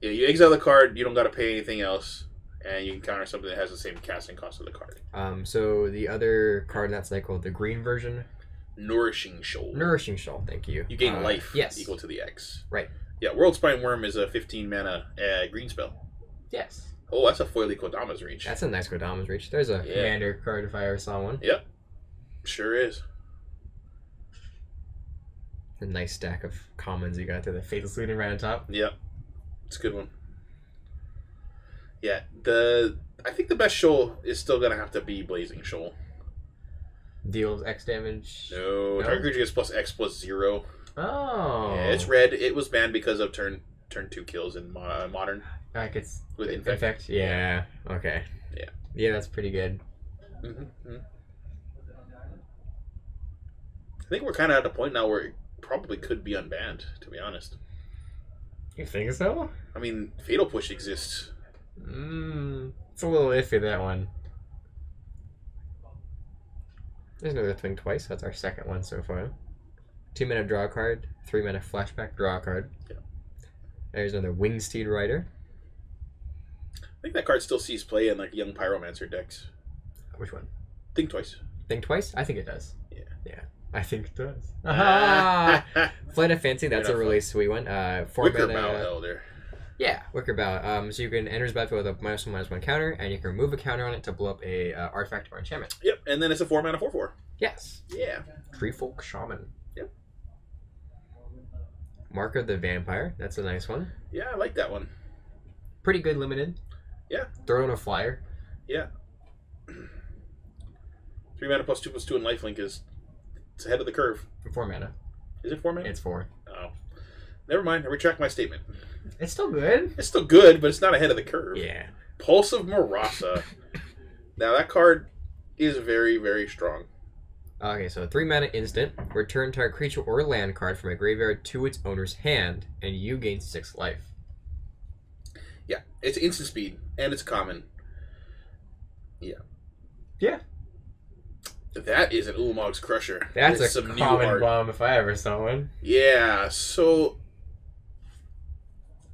Yeah, you exile the card, you don't got to pay anything else, and you can counter something that has the same casting cost of the card. Um, so the other card in that cycle, the green version? Nourishing Shoal. Nourishing Shoal, thank you. You gain uh, life yes. equal to the X. Right. Yeah, World Spine Worm is a fifteen mana uh, green spell. Yes. Oh, that's a foily Kodama's Reach. That's a nice Kodama's Reach. There's a yeah. commander card if I ever saw one. Yep. Sure is. A nice stack of commons you got there. The Faithless Looting right on top. Yep. It's a good one. Yeah, the I think the best shoal is still gonna have to be Blazing Shoal. Deals X damage. No, no. Target creature gets plus X plus zero. Oh. Yeah, it's red. It was banned because of turn turn two kills in mo modern. Like it's with infect. infect. Yeah. Okay. Yeah. Yeah, that's pretty good. Mm-hmm. Mm-hmm. I think we're kind of at a point now where it probably could be unbanned. To be honest. You think so? I mean, Fatal Push exists. Mm, it's a little iffy, that one. There's another Think Twice. That's our second one so far. two minute draw card. three minute flashback draw card. Yeah. There's another Wingsteed Rider. I think that card still sees play in, like, Young Pyromancer decks. Which one? Think Twice. Think Twice? I think it does. Yeah. Yeah. I think it does. Aha! Flight of Fancy, that's a really sweet one. Uh, Wicker Bow Elder. Yeah, Wicker Bow. Um, so you can enter his battlefield with a minus one, minus one counter, and you can remove a counter on it to blow up a uh, artifact or enchantment. Yep, and then it's a four mana, four four. Yes. Yeah. Treefolk Shaman. Yep. Mark of the Vampire. That's a nice one. Yeah, I like that one. Pretty good limited. Yeah. Throw on a flyer. Yeah. Three mana plus two plus two and lifelink is. It's ahead of the curve. Four mana. Is it four mana? It's four. Oh. never mind. I retract my statement. It's still good. It's still good, but it's not ahead of the curve. Yeah. Pulse of Marasa. Now that card is very, very strong. Okay, so a three mana instant. Return target creature or land card from a graveyard to its owner's hand, and you gain six life. Yeah, it's instant speed, and it's common. Yeah. Yeah. That is an Ulamog's Crusher. That's it's a some common bomb if I ever saw one. Yeah, so...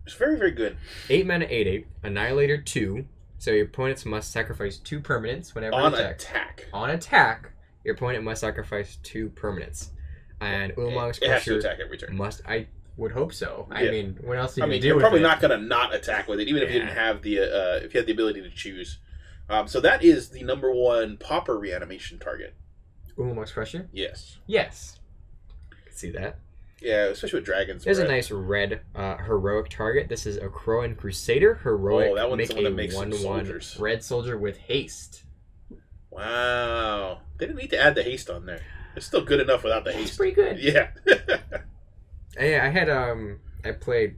it's very, very good. eight mana, eight eight. Annihilator two. So your opponents must sacrifice two permanents whenever on attack. attack. On attack. Your opponent must sacrifice two permanents, and Ulamog's Crusher it has to attack every turn. Must I would hope so. I yeah. mean, what else? Do you I mean, do you're with probably it? not going to not attack with it, even yeah. if you didn't have the uh, if you had the ability to choose. Um, so that is the number one Pauper reanimation target. Ulamog's Crusher. Yes. Yes. I can see that. Yeah, especially with dragons. There's red. a nice red uh, heroic target. This is a Crowan Crusader heroic. Oh, that one's make the one that makes one, some soldiers. One red soldier with haste. Wow. They didn't need to add the haste on there. It's still good enough without the haste. It's pretty good. Yeah. Yeah, I had, um, I played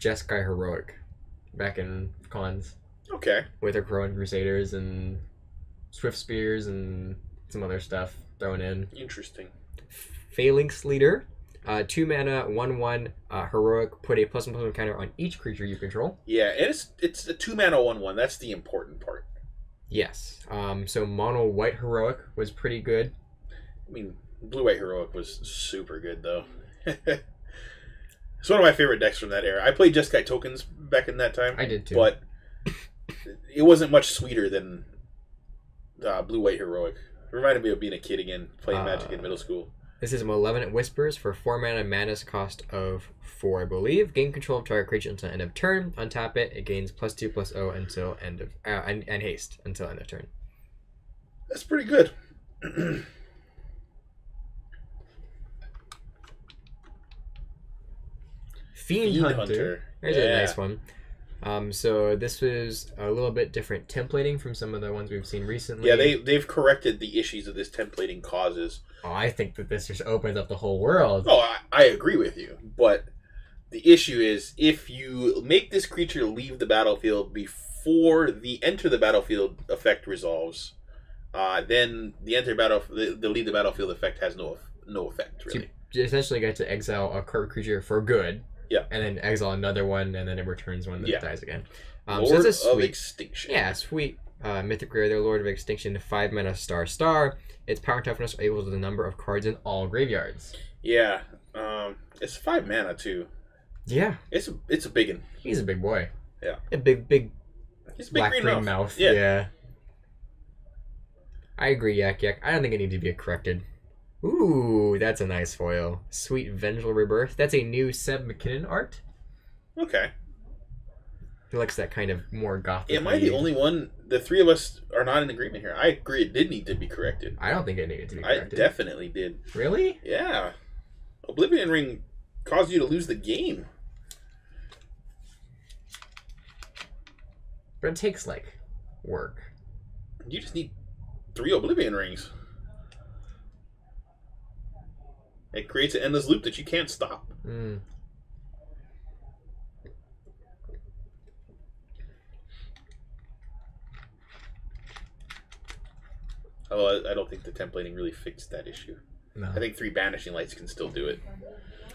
Jeskai Heroic back in cons. Okay. With her Crowan Crusaders and Swift Spears and some other stuff thrown in. Interesting. Phalanx Leader. Uh, two mana, one one uh, heroic. Put a plus one plus one counter on each creature you control. Yeah, and it's it's a two mana one one. That's the important part. Yes. Um, so mono white heroic was pretty good. I mean, blue white heroic was super good though. It's one of my favorite decks from that era. I played Jeskai tokens back in that time. I did too, but it wasn't much sweeter than uh, blue white heroic. It reminded me of being a kid again, playing uh, Magic in middle school. This is Malevolent Whispers for four mana, mana's cost of four, I believe. Gain control of target creature until end of turn. Untap it. It gains plus two, plus zero until end of uh, and, and haste until end of turn. That's pretty good. Fiend, Fiend Hunter. Hunter. There's yeah. a nice one. Um, so this was a little bit different templating from some of the ones we've seen recently. Yeah, they, they've corrected the issues that this templating causes. Oh, I think that this just opens up the whole world. Oh, I, I agree with you. But the issue is if you make this creature leave the battlefield before the enter the battlefield effect resolves, uh, then the enter battle the, the leave the battlefield effect has no no effect, really. So you essentially get to exile a creature for good. Yeah. And then exile another one, and then it returns one that yeah. dies again. Um, Lord so it's a sweet, of Extinction. Yeah, sweet uh, Mythic Rare, their Lord of Extinction, five mana, star, star. Its power and toughness equals to the number of cards in all graveyards. Yeah. Um, it's five mana, too. Yeah. It's a, it's a big one. He's a big boy. Yeah. A big, big, He's a big black green, green mouth. mouth. Yeah. yeah. I agree, Yak Yak. I don't think it needs to be corrected. Ooh, that's a nice foil. Sweet Vengeful Rebirth. That's a new Seb McKinnon art. Okay. He likes that kind of more gothic. Am I the only one? The three of us are not in agreement here. I agree it did need to be corrected. I don't think it needed to be corrected. I definitely did. Really? Yeah. Oblivion Ring caused you to lose the game. But it takes, like, work. You just need three Oblivion Rings. It creates an endless loop that you can't stop. Mm. Although I, I don't think the templating really fixed that issue. No. I think three Banishing Lights can still do it.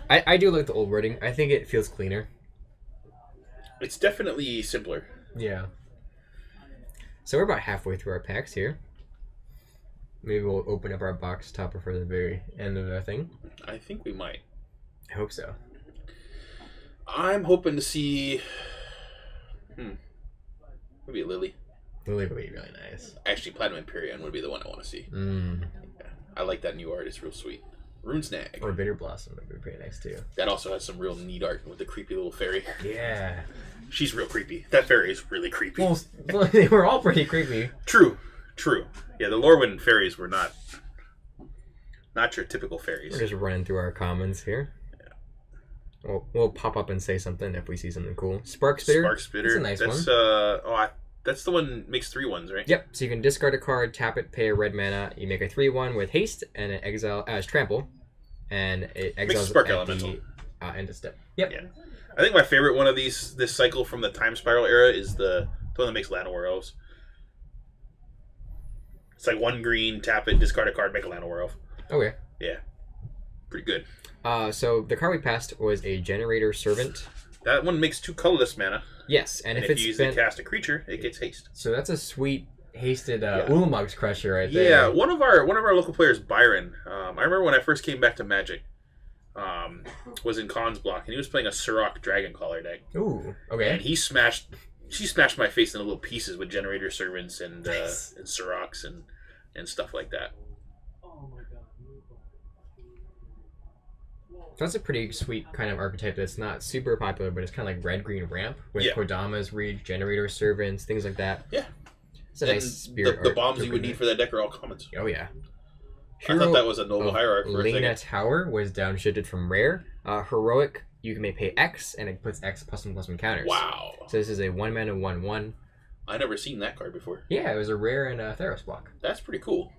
I, I do like the old wording. I think it feels cleaner. It's definitely simpler. Yeah. So we're about halfway through our packs here. Maybe we'll open up our box topper for the very end of our thing. I think we might. I hope so. I'm hoping to see... Hmm. Maybe Lily. Lily would be really nice. Actually, Platinum Empyrean would be the one I want to see. Mm. Yeah. I like that new art. It's real sweet. Rune Snag. Or Bitter Blossom would be pretty nice, too. That also has some real neat art with the creepy little fairy. Yeah. She's real creepy. That fairy is really creepy. Well, they were all pretty creepy. True. True. Yeah, the Lorwyn fairies were not not your typical fairies. We're just running through our commons here. Yeah. We'll, we'll pop up and say something if we see something cool. Spark Spitter. Spark Spitter. That's a nice that's, one. Uh, oh, I, that's the one that makes three ones, right? Yep. So you can discard a card, tap it, pay a red mana. You make a three one with haste and an exile as uh, trample. And it exiles makes Spark Elemental. The, uh, end of step. Yep. Yeah. I think my favorite one of these this cycle from the Time Spiral era is the, the one that makes Llanowar. It's like one green, tap it, discard a card, make a Llanowar. Oh yeah. Yeah. Pretty good. Uh, so the card we passed was a Generator Servant. That one makes two colorless mana. Yes, and, and if, if it's you use spent... to cast a creature, it gets haste. So that's a sweet hasted uh, yeah. Ulamog's Crusher right there. Yeah, one of our one of our local players, Byron. Um, I remember when I first came back to Magic, um, was in Khan's block, and he was playing a Serac Dragoncaller deck. Ooh, okay. And he smashed, she smashed my face into little pieces with Generator Servants and uh, nice. and Seracs and and stuff like that. That's a pretty sweet kind of archetype that's not super popular, but it's kind of like red-green ramp with yeah. Kodama's Reach, Generator Servants, things like that. Yeah. It's a and nice spirit. The, the bombs you would need for that deck are all commons. Oh, yeah. Hero I thought that was a noble hierarchy. Lena Tower was downshifted from rare. Uh, heroic, you may pay X, and it puts X plus one plus one counters. Wow. So this is a one mana one one. I never seen that card before. Yeah, it was a rare in a Theros block. That's pretty cool.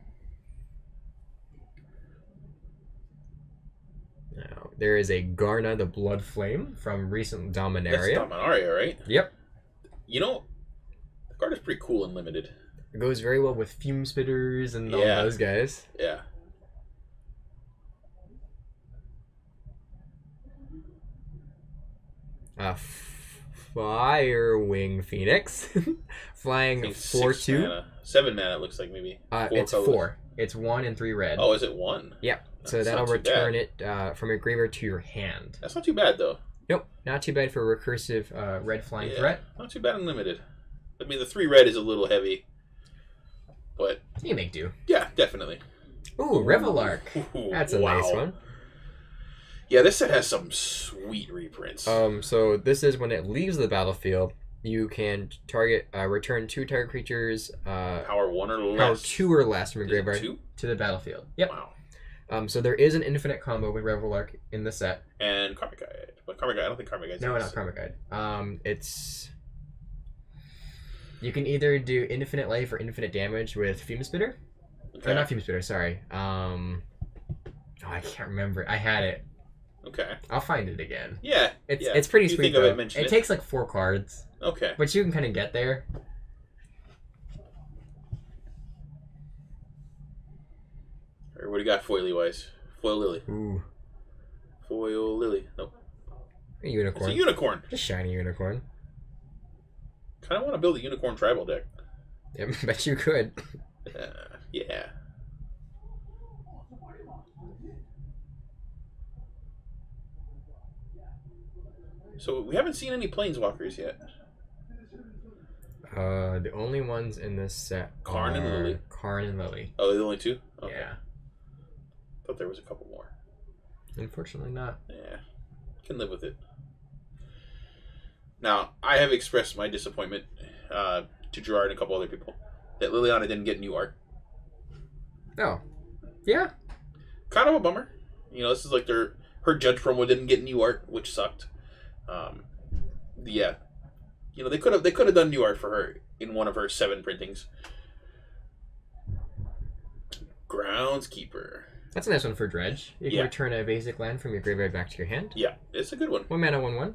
Now, there is a Garna the Blood Flame from recent Dominaria. That's Dominaria, right? Yep. You know, the card is pretty cool and limited. It goes very well with Fume Spitters and all yeah. those guys. Yeah. Uh, Firewing Phoenix. Flying four two. Mana. seven mana, it looks like, maybe. Uh, four it's colors. four. It's one and three red. Oh, is it one? Yeah. That's so that'll return bad. it uh, from your graveyard to your hand. That's not too bad, though. Nope. Not too bad for a recursive uh, red flying yeah, threat. Not too bad in limited. I mean, the three red is a little heavy, but... You make do. Yeah, definitely. Ooh, Revelark. Ooh, that's a wow. nice one. Yeah, this set has some sweet reprints. Um, So this is when it leaves the battlefield. You can target, uh, return two target creatures. Uh, power one or less. Power two or less from your graveyard two? to the battlefield. Yep. Wow. Um, so there is an infinite combo with Revelark in the set. And Karmic Guide. But Karmic Guide, I don't think Karmic Guide's No, not Karmic Guide. Um, it's... You can either do infinite life or infinite damage with Fume Spitter. Okay. Oh, not Fume Spitter, sorry. Um, oh, I can't remember. I had it. Okay. I'll find it again. Yeah. It's yeah. it's pretty you sweet, think though. Of it, it, it takes like four cards. Okay. But you can kind of get there. What do you got foily-wise? Foil Lily. Ooh. Foil Lily. Nope. A unicorn. It's a unicorn. Just shiny unicorn. Kind of want to build a unicorn tribal deck. Yeah, I bet you could. Uh, yeah. So we haven't seen any planeswalkers yet. Uh, the only ones in this set Karn and Lily. Karn and Lily. Oh, they're the only two? Okay. Yeah. Thought there was a couple more. Unfortunately not. Yeah. Can live with it. Now, I have expressed my disappointment uh, to Gerard and a couple other people that Liliana didn't get new art. Oh. Yeah. Kind of a bummer. You know, this is like their her judge promo didn't get new art, which sucked. Um, yeah. You know, they could have they could have done new art for her in one of her seven printings. Groundskeeper. That's a nice one for Dredge. You can yeah. return a basic land from your graveyard back to your hand. Yeah, it's a good one. One mana, one one.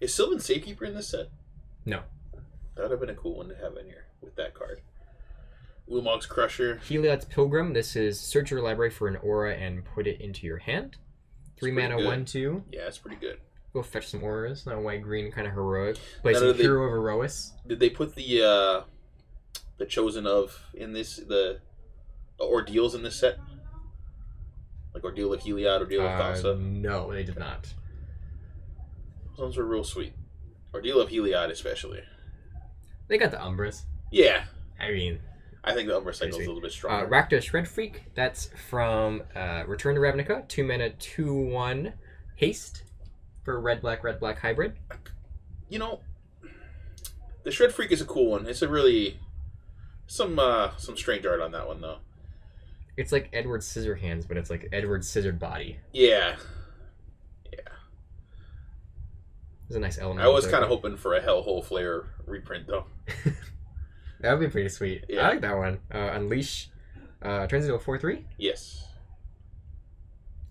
Is Sylvan Safekeeper in this set? No. That would have been a cool one to have in here with that card. Ulamog's Crusher. Heliod's Pilgrim. This is search your library for an aura and put it into your hand. Three mana, good. one two. Yeah, it's pretty good. Go fetch some auras. Not white green, kind of heroic. Play some Hero of Erois. Did they put the uh, the Chosen of in this the, the ordeals in this set? Like Ordeal of Heliod, Ordeal of Thassa? Uh, no, they did not. Those were real sweet. Ordeal of Heliod, especially. They got the Umbras. Yeah. I mean, I think the Umbra cycle is a little bit stronger. Uh, Rakdos Shred Freak. That's from uh, Return to Ravnica. Two mana, two one haste. For red black red black hybrid, you know, the Shred Freak is a cool one. It's a really some uh, some strange art on that one though. It's like Edward Scissorhands, but it's like Edward Scissored Body. Yeah, yeah. It's a nice element. I was kind of hoping for a Hellhole Flare reprint though. That would be pretty sweet. Yeah. I like that one. Uh, Unleash, uh, turns into a four three. Yes.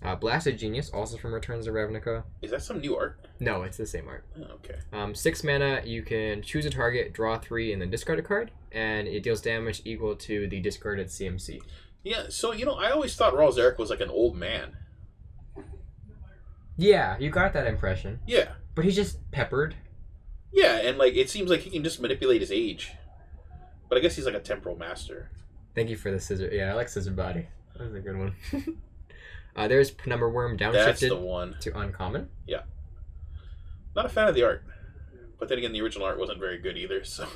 Uh, Blasted Genius, also from Returns to Ravnica. Is that some new art? No, it's the same art. Oh, okay. Um, six mana, you can choose a target, draw three, and then discard a card, and it deals damage equal to the discarded C M C. Yeah, so, you know, I always thought Ra's Eric was like an old man. Yeah, you got that impression. Yeah. But he's just peppered. Yeah, and, like, it seems like he can just manipulate his age. But I guess he's like a temporal master. Thank you for the scissor. Yeah, I like Scissor Body. That was a good one. Uh, there's Penumbra Worm, downshifted the one. to uncommon. Yeah. Not a fan of the art. But then again, the original art wasn't very good either, so...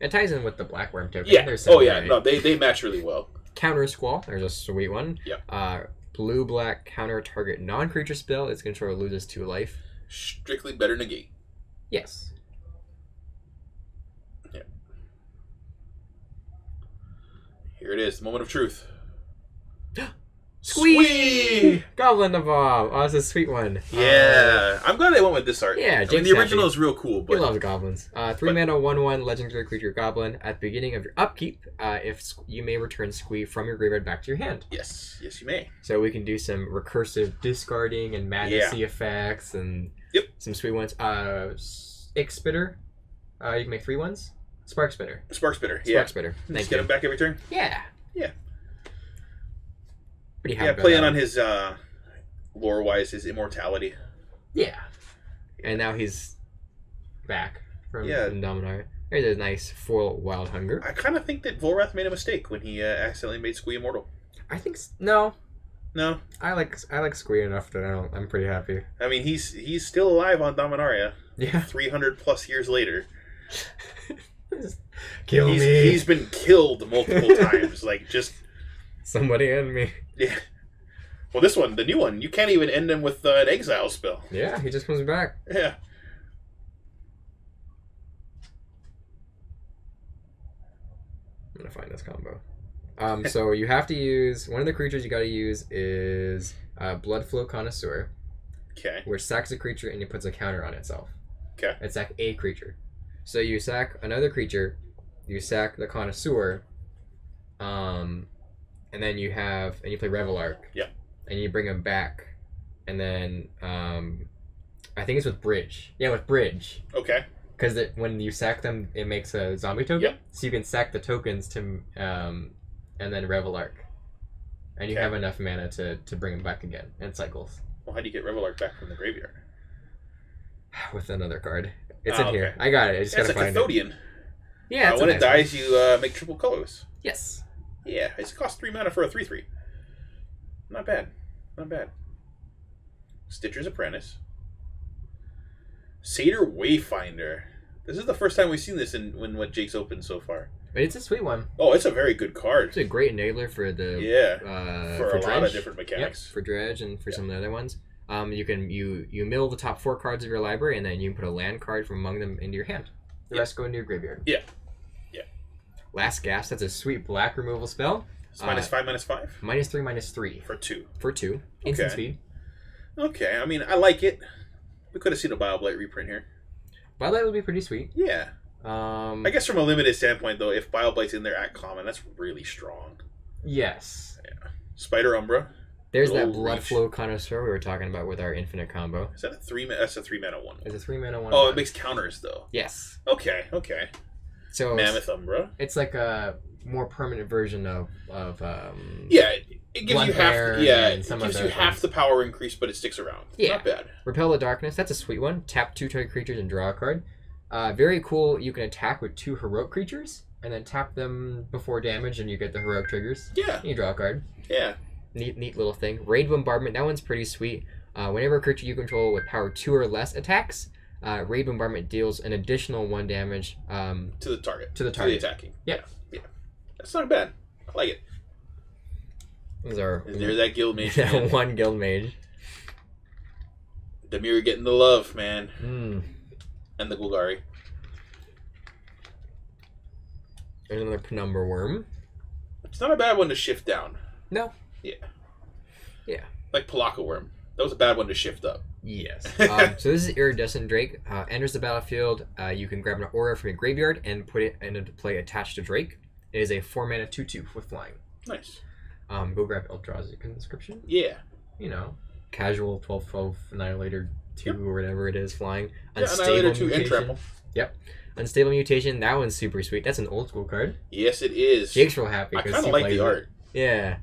It ties in with the Black Worm token. Yeah. Oh, yeah. No, they, they match really well. Counter Squall. There's a sweet one. Yeah. Uh, blue-black counter target non-creature spell. Its controller loses two life. Strictly better negate. Yes. Yeah. Here it is. The moment of truth. Squee! Goblin Nabob. Oh, that's a sweet one. Yeah. Uh, I'm glad they went with this art. Yeah, James I mean, the original happy. is real cool. But... We love goblins. Uh, three but... mana, one, one, legendary creature goblin. At the beginning of your upkeep, uh, if you may return Squee from your graveyard back to your hand. Yes. Yes, you may. So we can do some recursive discarding and madnessy yeah. effects and yep. some sweet ones. Uh, Ick Spitter. Uh, you can make three ones. Spark Spitter. Spark Spitter. Yeah. Spark Spitter. Thank Just you. Get him back every turn? Yeah. Yeah. Yeah, playing on his uh, lore-wise, his immortality. Yeah, and now he's back from yeah. Dominar. There's a nice foil Wild Hunger. I kind of think that Volrath made a mistake when he uh, accidentally made Squee immortal. I think no, no. I like I like Squee enough that I don't, I'm pretty happy. I mean, he's he's still alive on Dominaria. Yeah, three hundred plus years later. Kill he's, me. He's been killed multiple times. Like just. Somebody end me. Yeah. Well, this one, the new one, you can't even end him with uh, an exile spell. Yeah, he just comes back. Yeah. I'm going to find this combo. Um, so you have to use... One of the creatures you got to use is uh, Blood Flow Connoisseur. Okay. Which sacks a creature and it puts a counter on itself. Okay. It sacks a creature. So you sack another creature, you sack the Connoisseur, um... and then you have, and you play Revelarch. Yeah. And you bring him back, and then um, I think it's with Bridge. Yeah, with Bridge. Okay. Because when you sack them, it makes a zombie token. Yep. So you can sack the tokens to, um, and then Revelarch, and you okay. have enough mana to to bring him back again, and cycles. Well, how do you get Revelarch back from the graveyard? With another card. It's oh, in okay. here. I got it. I just yeah, gotta find it. It's a Cathodian. Yeah. Uh, when nice it dies, one. you uh, make triple colors. Yes. Yeah, it's cost three mana for a three three. Not bad. Not bad. Stitcher's Apprentice. Satyr Wayfinder. This is the first time we've seen this in when what Jake's opened so far. It's a sweet one. Oh, it's a very good card. It's a great enabler for the... Yeah, uh, for, for a dredge. lot of different mechanics. Yep, for Dredge and for yep. some of the other ones. Um, you can you, you mill the top four cards of your library, and then you can put a land card from among them into your hand. The yep. rest go into your graveyard. Yeah. Last Gasp, that's a sweet black removal spell. It's minus uh, five, minus five? Minus three, minus three. For two. For two. Instant okay. speed. Okay, I mean, I like it. We could have seen a Bioblight reprint here. Bioblight would be pretty sweet. Yeah. Um, I guess from a limited standpoint, though, if Bioblight's in there at common, that's really strong. Yes. Yeah. Spider Umbra. There's that Blood Flow Connoisseur we were talking about with our infinite combo. Is that a three mana? That's a three mana one. It's a three mana one. Oh, one. It makes counters, though. Yes. Okay, okay. So Mammoth Umbra. It's like a more permanent version of of um, yeah. It gives you half. Yeah, it gives you half the power increase, but it sticks around. Yeah, not bad. Repel the Darkness. That's a sweet one. Tap two target creatures and draw a card. Uh, very cool. You can attack with two heroic creatures and then tap them before damage, and you get the heroic triggers. Yeah, and you draw a card. Yeah, neat, neat little thing. Raid Bombardment. That one's pretty sweet. Uh, whenever a creature you control with power two or less attacks. Uh, Raid Bombardment deals an additional one damage um, to the target. To the target. To the attacking. Yeah. Yeah. That's not bad. I like it. Is there that guild mage? That one guild mage. The mirror getting the love, man. Mm. And the Golgari. There's another Penumbra Worm. It's not a bad one to shift down. No. Yeah. Yeah. Like Palaka Worm. That was a bad one to shift up. Yes. um, so this is Iridescent Drake. Uh, enters the battlefield. Uh, you can grab an aura from your graveyard and put it into play attached to Drake. It is a four mana two two with flying. Nice. Um, go grab Eldrazi conscription. Yeah. you know, casual twelve twelve Annihilator two yep. or whatever it is flying. Yeah, Annihilator two mutation. And trample. Yep. Unstable Mutation, that one's super sweet. That's an old school card. Yes, it is. Jake's real happy. I kind of like the art. It. Yeah.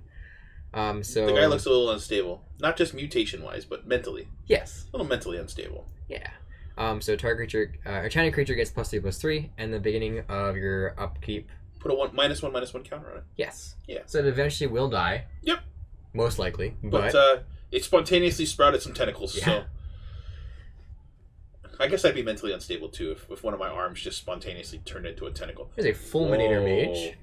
Um, so the guy looks a little unstable. Not just mutation-wise, but mentally. Yes. A little mentally unstable. Yeah. Um, so target creature, uh, or China creature gets plus three, plus three, and the beginning of your upkeep. Put a one, minus one, minus one counter on it. Yes. Yeah. So it eventually will die. Yep. Most likely. But, but uh, it spontaneously sprouted some tentacles, yeah. so... I guess I'd be mentally unstable, too, if, if one of my arms just spontaneously turned into a tentacle. There's a Fulminator Whoa. Mage.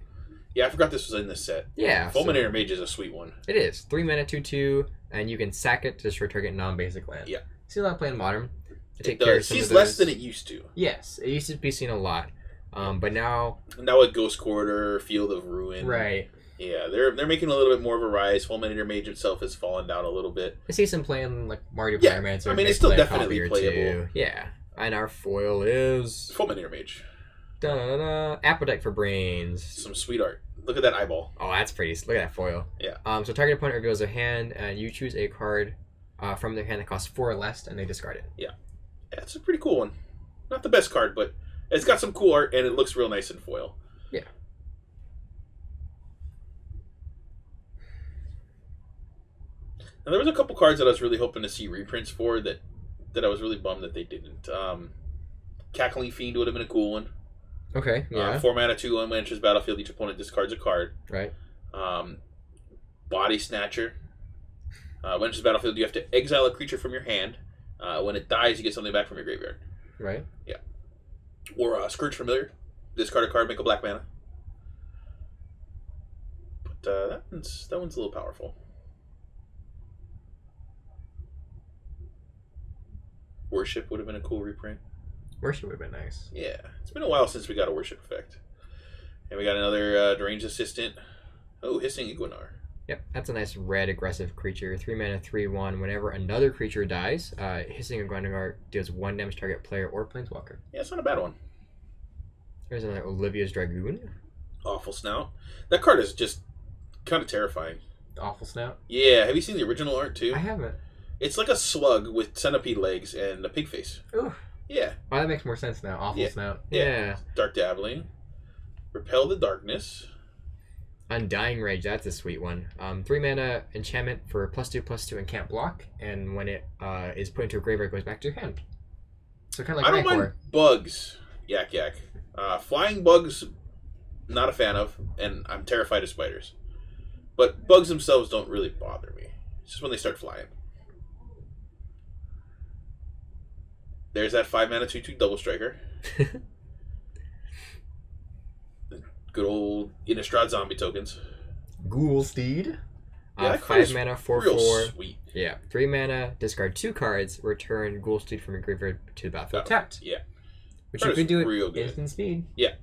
Yeah, I forgot this was in this set. Yeah. Fulminator so Mage is a sweet one. It is. Three mana, two, two, and you can sack it to destroy target non-basic land. Yeah. See a lot of play in Modern. To take it care does. Of some She's of less than it used to. Yes. It used to be seen a lot. Um, but now... Now a Ghost Corridor, Field of Ruin. Right. Yeah, they're they're making a little bit more of a rise. Fulminator Mage itself has fallen down a little bit. I see some playing like Mario yeah, Pyromancer. I mean, it's still play definitely playable. Two. Yeah, and our foil is Fulminator Mage. Da da da. Apodeck for Brains. Some sweet art. Look at that eyeball. Oh, that's pretty. Look at that foil. Yeah. Um. So target opponent reveals a hand, and you choose a card uh, from their hand that costs four or less, and they discard it. Yeah. That's yeah, a pretty cool one. Not the best card, but it's got some cool art, and it looks real nice in foil. Yeah. Now, there was a couple cards that I was really hoping to see reprints for that, that I was really bummed that they didn't. Um, Cackling Fiend would have been a cool one. Okay, yeah. Uh, four mana, two, one, when enters battlefield, each opponent discards a card. Right. Um, Body Snatcher. Uh, when enters battlefield, you have to exile a creature from your hand. Uh, when it dies, you get something back from your graveyard. Right. Yeah. Or uh, Scourge Familiar. Discard a card, make a black mana. But uh, that one's, that one's a little powerful. Worship would have been a cool reprint. Worship would have been nice. Yeah. It's been a while since we got a Worship effect. And we got another uh, Deranged Assistant. Oh, Hissing Iguanar. Yep, that's a nice red aggressive creature. three mana, three one. Whenever another creature dies, uh, Hissing Iguanar deals one damage to target player or planeswalker. Yeah, it's not a bad one. There's another Olivia's Dragoon. Awful Snout. That card is just kind of terrifying. Awful Snout? Yeah. Have you seen the original art, too? I haven't. It's like a slug with centipede legs and a pig face. Ooh. Yeah. Wow, that makes more sense now. Awful yeah. Snout. Yeah. yeah. Dark Dabbling. Repel the Darkness. Undying Rage. That's a sweet one. Um, three mana enchantment for plus two, plus two, and can't block. And when it uh, is put into a graveyard, it goes back to your hand. So kind of like I don't mind core. Bugs. Yak yak. Uh, flying bugs, not a fan of, and I'm terrified of spiders. But bugs themselves don't really bother me. It's just when they start flying. There's that five mana two two double striker. Good old Innistrad zombie tokens. Ghoul Steed. Yeah, uh, five mana four four. Sweet. Yeah, three mana. Discard two cards. Return Ghoul Steed from your graveyard to the battlefield. Tapped. Yeah. Which you can do at instant speed. Yeah.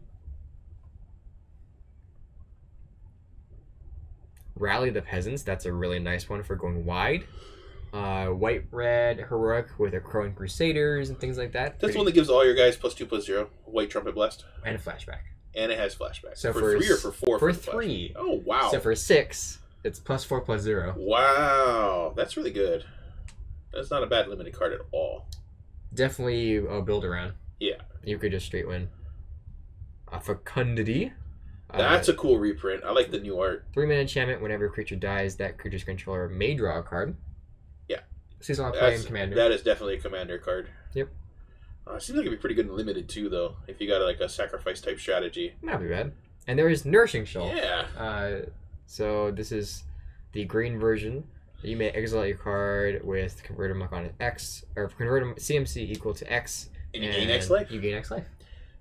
Rally the Peasants. That's a really nice one for going wide. Uh, white red heroic with a Crone Crusaders and things like that. That's Pretty one that gives all your guys plus two plus zero. White Trumpet Blast and a flashback. And it has flashback. So for, for three or for four? For, for three. Flashback. Oh wow. So for six, it's plus four plus zero. Wow, that's really good. That's not a bad limited card at all. Definitely a build around. Yeah. You could just straight win. A Fecundity. That's uh, a cool reprint. I like the new art. Three mana enchantment. Whenever a creature dies, that creature's controller may draw a card. Sees a lot of play in Commander. That is definitely a Commander card. Yep. Uh, it seems like it'd be pretty good in Limited too, though. If you got like a sacrifice type strategy, not be bad. And there is Nourishing Shoal. Yeah. Uh, so this is the green version. You may exile your card with Converter Mark on X, or Converter C M C equal to X, and you and gain X life. You gain X life.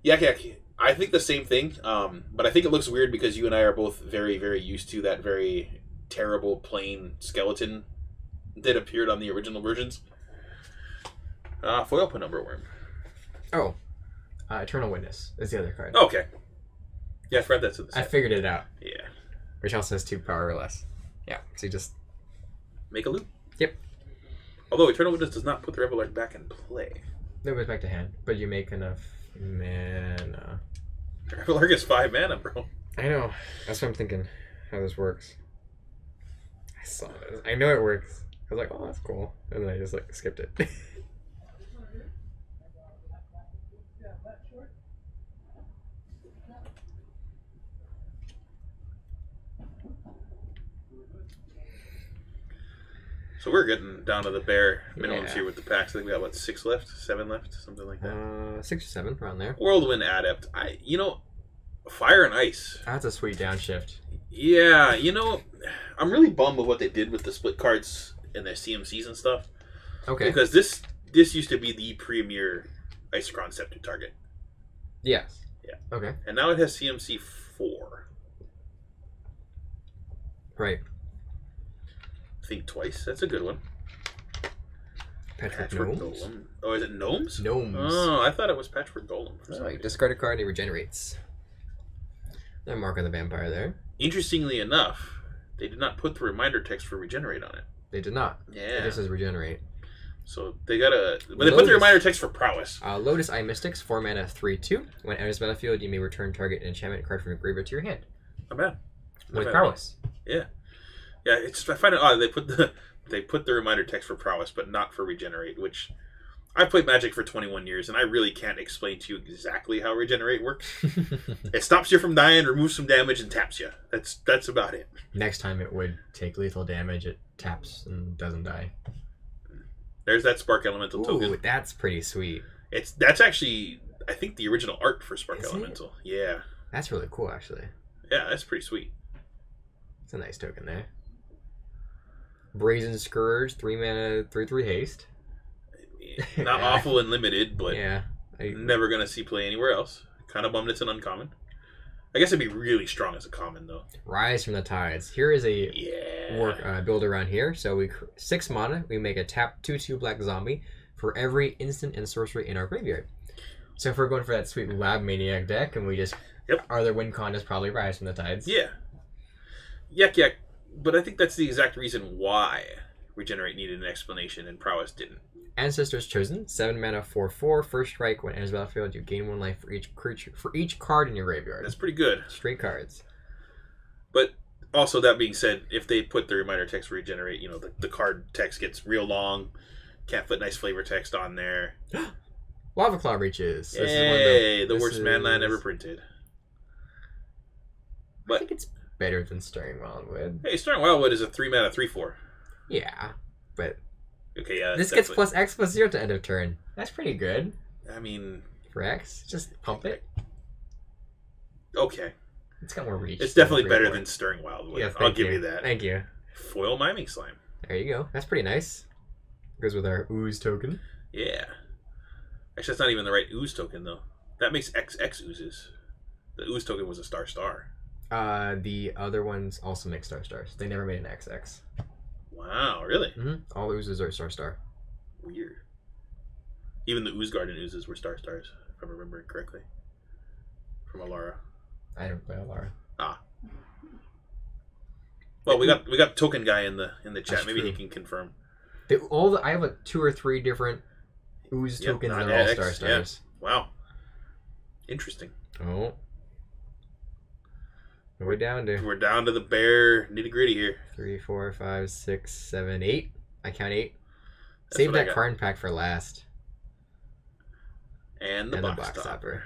Yak yak. I think the same thing, um, but I think it looks weird because you and I are both very, very used to that very terrible plain skeleton that appeared on the original versions. Uh, foil Penumbra Worm. Oh. Uh, Eternal Witness is the other card. Oh, okay. Yeah, I forgot that's what this I had. Figured it out. Yeah. Which also has two power or less. Yeah, so you just... Make a loop? Yep. Although Eternal Witness does not put the Rebel Arc back in play. No, it goes back to hand, but you make enough mana. The Rebel Arc is five mana, bro. I know. That's what I'm thinking, how this works. I saw this. I know it works. was like, oh, that's cool. And then I just like skipped it. So we're getting down to the bare minimums yeah. here with the packs. I think we got, what, six left? Seven left? Something like that. Uh, six or seven, around there. Whirlwind Adept. I, you know, Fire and Ice. That's a sweet downshift. Yeah, you know, I'm really bummed with what they did with the split cards and their C M Cs and stuff. Okay. Because this this used to be the premier Isochron Scepter target. Yes. Yeah. Okay. And now it has C M C four. Right. Think Twice. That's a good one. Patchwork, Patchwork Gnomes? Golem. Oh, is it Gnomes? Gnomes. Oh, I thought it was Patchwork Golem. Oh, you discard a card and it regenerates. That mark on the vampire there. Interestingly enough, they did not put the reminder text for regenerate on it. They did not. Yeah. This is regenerate. So they got a... But Lotus, they put the reminder text for prowess. Uh, Lotus Eye Mystics, four mana, three two. When it enters battlefield, you may return target enchantment card from your graveyard to your hand. Not bad. Not with bad prowess. Yeah. Yeah, it's I find it odd they put the they put the reminder text for prowess, but not for regenerate. Which I've played Magic for twenty-one years, and I really can't explain to you exactly how regenerate works. It stops you from dying, removes some damage, and taps you. That's that's about it. Next time it would take lethal damage. It taps and doesn't die. There's that Spark Elemental Ooh, token. That's pretty sweet. It's that's actually I think the original art for Spark Is Elemental. It? Yeah, that's really cool actually. Yeah, that's pretty sweet. It's a nice token there. Brazen Scourge, three mana, three three haste. Not awful and limited, but yeah, I, never gonna see play anywhere else. Kind of bummed it's an uncommon. I guess it'd be really strong as a common though. Rise from the Tides. Here is a yeah. work uh, build around here. So we six mana. We make a tap two two black zombie for every instant and sorcery in our graveyard. So if we're going for that sweet Lab Maniac deck, and we just yep, our other win con is probably Rise from the Tides. Yeah. Yuck yuck. But I think that's the exact reason why Regenerate needed an explanation and Prowess didn't. Ancestors Chosen, seven mana, four four. First strike. When it enters battlefield, you gain one life for each creature for each card in your graveyard. That's pretty good. Straight cards. But also that being said, if they put the reminder text regenerate, you know the, the card text gets real long. Can't put nice flavor text on there. Lava Claw Reaches. Hey, this is one of the, the worst is... manland ever printed. But I think it's better than Stirring Wildwood. Hey, Stirring Wildwood is a three mana, three four. Yeah, but... Okay, yeah. This definitely gets plus X plus zero to end of turn. That's pretty good. I mean... For X, just pump it. Okay. It's got more reach. It's definitely better board. than Stirring Wildwood. Yeah, I'll give you. you that. Thank you. Foil Miming Slime. There you go. That's pretty nice. Goes with our Ooze token. Yeah. Actually, that's not even the right Ooze token, though. That makes X X Oozes. The Ooze token was a Star Star. Uh, the other ones also make Star Stars. They never made an X X. Wow, really? Mm-hmm. All oozes are Star Star. Weird. Even the Ooze Garden oozes were Star Stars, if I'm remembering correctly. From Alara. I don't play Alara. Ah. Well, we got we got Token Guy in the in the chat. That's Maybe true. he can confirm. They, all the I have like two or three different Ooze yep, tokens and all Star Stars. Yeah. Wow. Interesting. Oh. We're down to we're down to the bare nitty gritty here. Three, four, five, six, seven, eight. I count eight. That's Save that Karn pack for last. And the and box, the box stopper.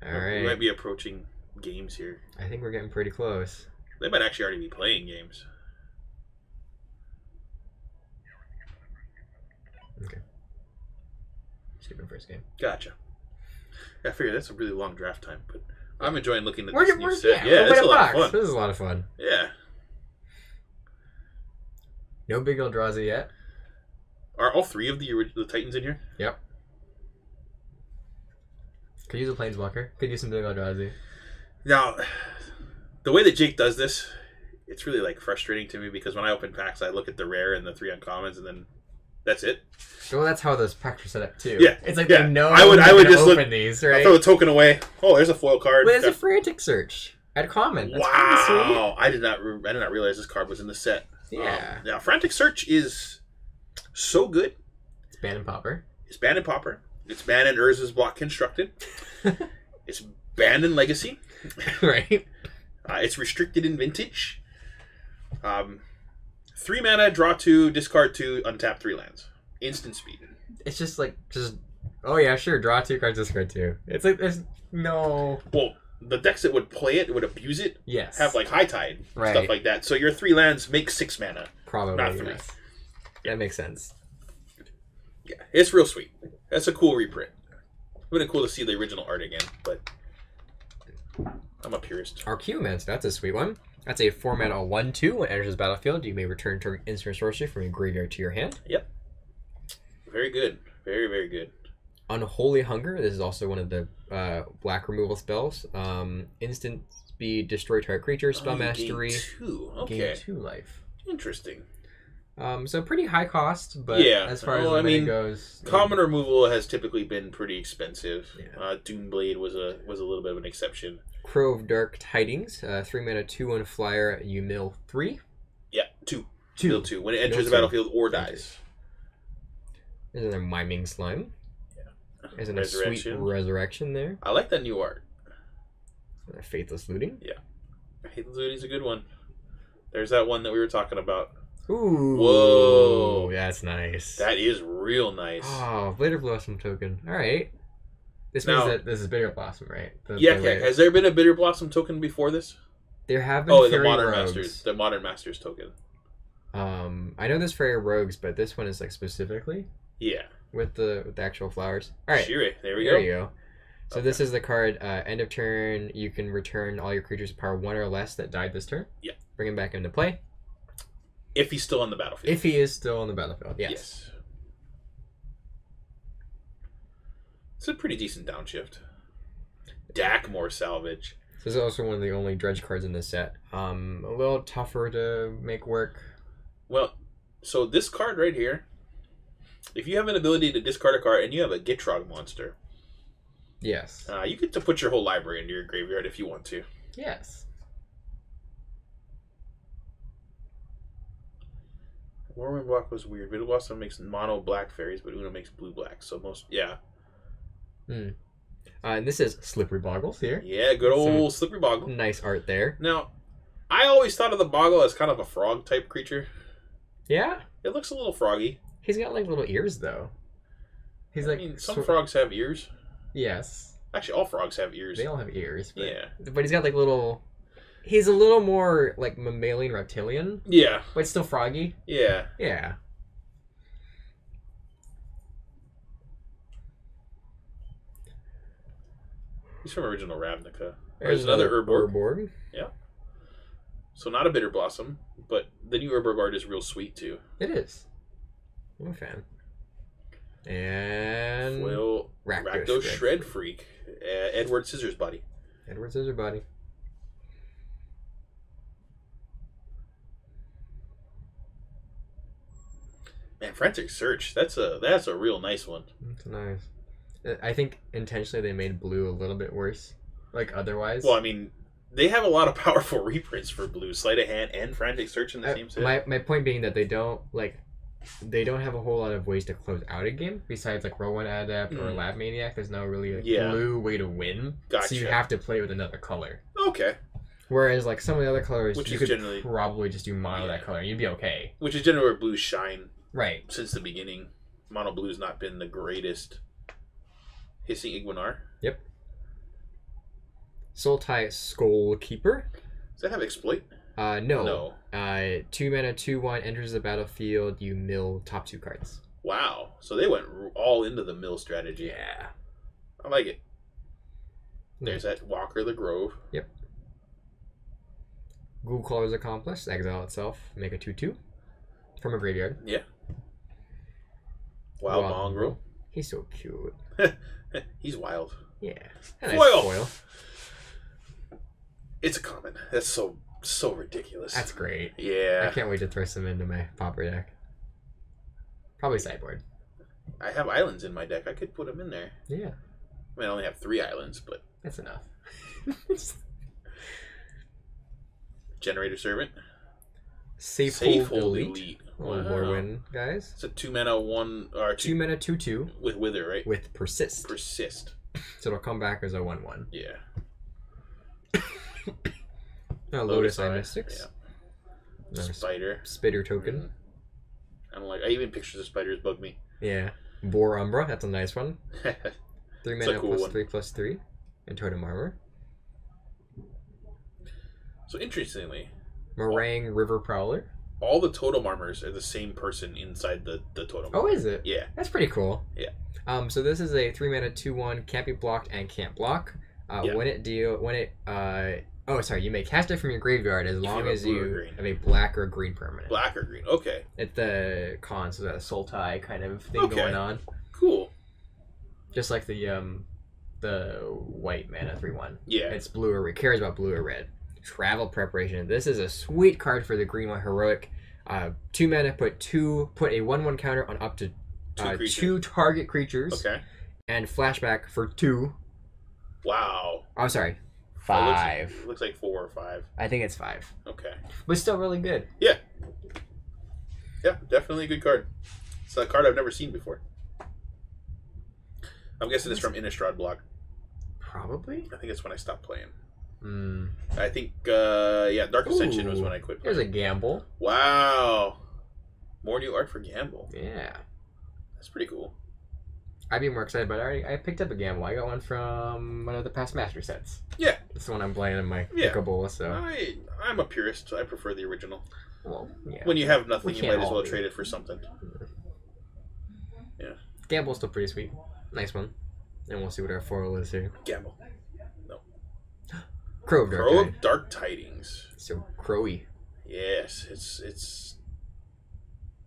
stopper. All right. We might be approaching games here. I think we're getting pretty close. They might actually already be playing games. Okay. Skipping first game. Gotcha. I figured that's a really long draft time, but. I'm enjoying looking at we're, this we're, new set. Yeah, yeah it's a lot of fun. This is a lot of fun. Yeah. No big Eldrazi yet. Are all three of the original the Titans in here? Yep. Could use a Planeswalker. Could use some big Eldrazi. Now, the way that Jake does this, it's really like frustrating to me because when I open packs, I look at the rare and the three uncommons, and then that's it. Well, that's how those packs are set up too. Yeah, it's like yeah. they know. I would, I would just open look, these. Right, I'd throw a token away. Oh, there's a foil card. But there's a frantic search at a common. That's wow, I did not, I did not realize this card was in the set. Yeah, um, now frantic search is so good. It's banned and popper. It's banned and popper. It's banned in Urza's block constructed. It's banned in legacy. Right. Uh, it's restricted in vintage. Um, Three mana, draw two, discard two, untap three lands. Instant speed. It's just like, just, oh yeah, sure, draw two cards, discard two. It's like, there's no... Well, the decks that would play it, would abuse it, yes. have like High Tide, right. stuff like that. So your three lands make six mana. Probably, not three. Yes. Yeah. That makes sense. Yeah, it's real sweet. That's a cool reprint. It would have been cool to see the original art again, but I'm a purist. Archaeomancer, that's a sweet one. That's a four mana one two. When it enters the battlefield, you may return to instant sorcery from your graveyard to your hand. Yep. Very good. Very, very good. Unholy Hunger. This is also one of the uh, black removal spells. Um, instant speed, destroy target creature, spell oh, mastery. Gain two. Okay. Gain two life. Interesting. Um, so pretty high cost, but yeah. as far well, as the mana goes, common um, removal has typically been pretty expensive. Yeah. Uh, Doomblade was a was a little bit of an exception. Crow of Dark Tidings, uh, three mana, two one flyer. You mill three. Yeah, two, two, mill two. When it enters mill the battlefield two. or dies. There's another Miming Slime. Yeah. There's another sweet resurrection there. I like that new art. Faithless Looting. Yeah, Faithless Looting's a good one. There's that one that we were talking about. Ooh. Whoa. That's nice. That is real nice. Oh, Blader Blossom token. All right. This now, means that this is Bitter Blossom, right? The, yeah, the yeah. Has there been a Bitter Blossom token before this? There have been. Oh, Fairy the Modern Rogues. Masters. The Modern Masters token. Um, I know there's Fairy Rogues, but this one is like specifically. Yeah. With the with the actual flowers. All right. Sure. There we there go. There you go. So okay. This is the card. Uh, end of turn, you can return all your creatures power one or less that died this turn. Yeah. Bring them back into play. If he's still on the battlefield. If he is still on the battlefield, yes. yes. It's a pretty decent downshift. Dakmor Salvage. This is also one of the only dredge cards in this set. Um, a little tougher to make work. Well, so this card right here, if you have an ability to discard a card and you have a Gitrog monster, yes, uh, you get to put your whole library into your graveyard if you want to. Yes. Warwind Block was weird. Bitter Blossom makes mono black fairies, but Uno makes blue black. So most, yeah. Mm. Uh, and this is Slippery Boggles here. Yeah, good old Some Slippery Boggle. Nice art there. Now, I always thought of the Boggle as kind of a frog type creature. Yeah? It looks a little froggy. He's got like little ears though. He's I like mean, some frogs have ears. Yes. Actually, all frogs have ears. They all have ears. But, yeah. But he's got like little... He's a little more like mammalian reptilian. Yeah. But still froggy. Yeah. Yeah. He's from original Ravnica. There's, There's another Urborg. Urborg. Yeah. So not a Bitter Blossom, but the new Urborg art is real sweet too. It is. I'm a fan. And Foil Rakdos, Rakdos Shred Freak. Freak. Uh, Edward Scissors Body. Edward Scissors Body. Man, Frantic Search, that's a that's a real nice one. That's nice. I think intentionally they made blue a little bit worse. Like otherwise. Well, I mean, they have a lot of powerful reprints for blue. Sleight of Hand and Frantic Search in the uh, same set. My my point being that they don't like they don't have a whole lot of ways to close out a game besides like Rowan Adept mm. or Lab Maniac. There's no really like, yeah. blue way to win. Gotcha. So you have to play with another color. Okay. Whereas, like, some of the other colors, Which you is could probably just do mono yeah. that color. You'd be okay. Which is generally where blues shine. Right. Since the beginning. Mono blue's not been the greatest. Hissing Iguanar. Yep. Sultai Skull Keeper. Does that have exploit? Uh, no. No. Uh, two mana, two one, enters the battlefield, you mill top two cards. Wow. So they went all into the mill strategy. Yeah. I like it. There's mm. that Walker the Grove. Yep. Ghoulcrawler's Accomplice. Exile itself. Make a two two. From a graveyard. Yeah. Wild, wild Mongrel. He's so cute. He's wild. Yeah. Foil. Nice foil. It's a common. That's so so ridiculous. That's great. Yeah. I can't wait to throw some into my popper deck. Probably sideboard. I have islands in my deck. I could put them in there. Yeah. I mean, I only have three islands, but that's enough. Generator Servant. Safe, Safe Hold Elite. elite. One wow. more win, guys. It's a two mana one or two, two mana two two with Wither, right? With persist. Persist. So it'll come back as a one one. Yeah. uh, Lotus Eye Mystics. Yeah. no, spider. Spider token. Mm. I don't like. I even pictures of spiders bug me. Yeah. Boar Umbra. That's a nice one. three mana cool plus one. three plus three. And totem armor. So interestingly, Meringue all, River Prowler. All the totem armors are the same person inside the the totem. Oh, armor. Is it? Yeah. That's pretty cool. Yeah. Um. So this is a three mana two one. Can't be blocked and can't block. Uh, yeah. When it deal, when it uh. Oh, sorry. You may cast it from your graveyard as long as you have a black or green permanent. Black or green. Okay. At the cons, so that soul tie kind of thing okay. going on. Cool. Just like the um, the white mana three one. Yeah. It's blue or red. Cares about blue or red. Travel Preparation. This is a sweet card for the green one heroic. Uh, two mana. Put two. Put a one one counter on up to uh, two, two target creatures. Okay. And flashback for two. Wow. I'm sorry. Five. It looks, it looks like four or five. I think it's five. Okay. But still really good. Yeah. Yeah, definitely a good card. It's a card I've never seen before. I'm guessing it's from Innistrad block. Probably? I think it's when I stopped playing. Mm. I think, uh, yeah, Dark Ascension Ooh, was when I quit playing. There's a Gamble. Wow. More new art for Gamble. Yeah. That's pretty cool. I'd be more excited, but I already I picked up a Gamble. I got one from one of the past Master sets. Yeah. It's the one I'm playing in my yeah. Pickabowl, so... I, I'm a purist. So I prefer the original. Well, yeah. When you have nothing, we you might as well trade it for something. Yeah. Gamble's still pretty sweet. Nice one. And we'll see what our foil is here. Gamble. No. Crow of Dark Crow of Dark Tidings. So, Crowy. Yes, it's... it's.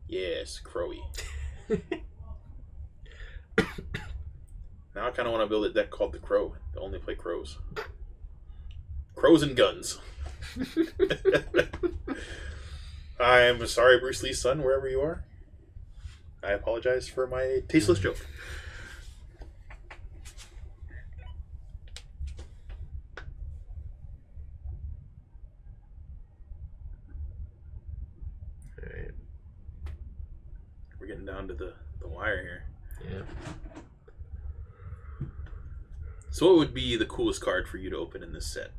Yes, Crowy. Now I kind of want to build a deck called the Crow. They only play crows. Crows and guns. I am sorry, Bruce Lee's son, wherever you are. I apologize for my tasteless joke. All right. We're getting down to the, the wire here. Yeah. So what would be the coolest card for you to open in this set?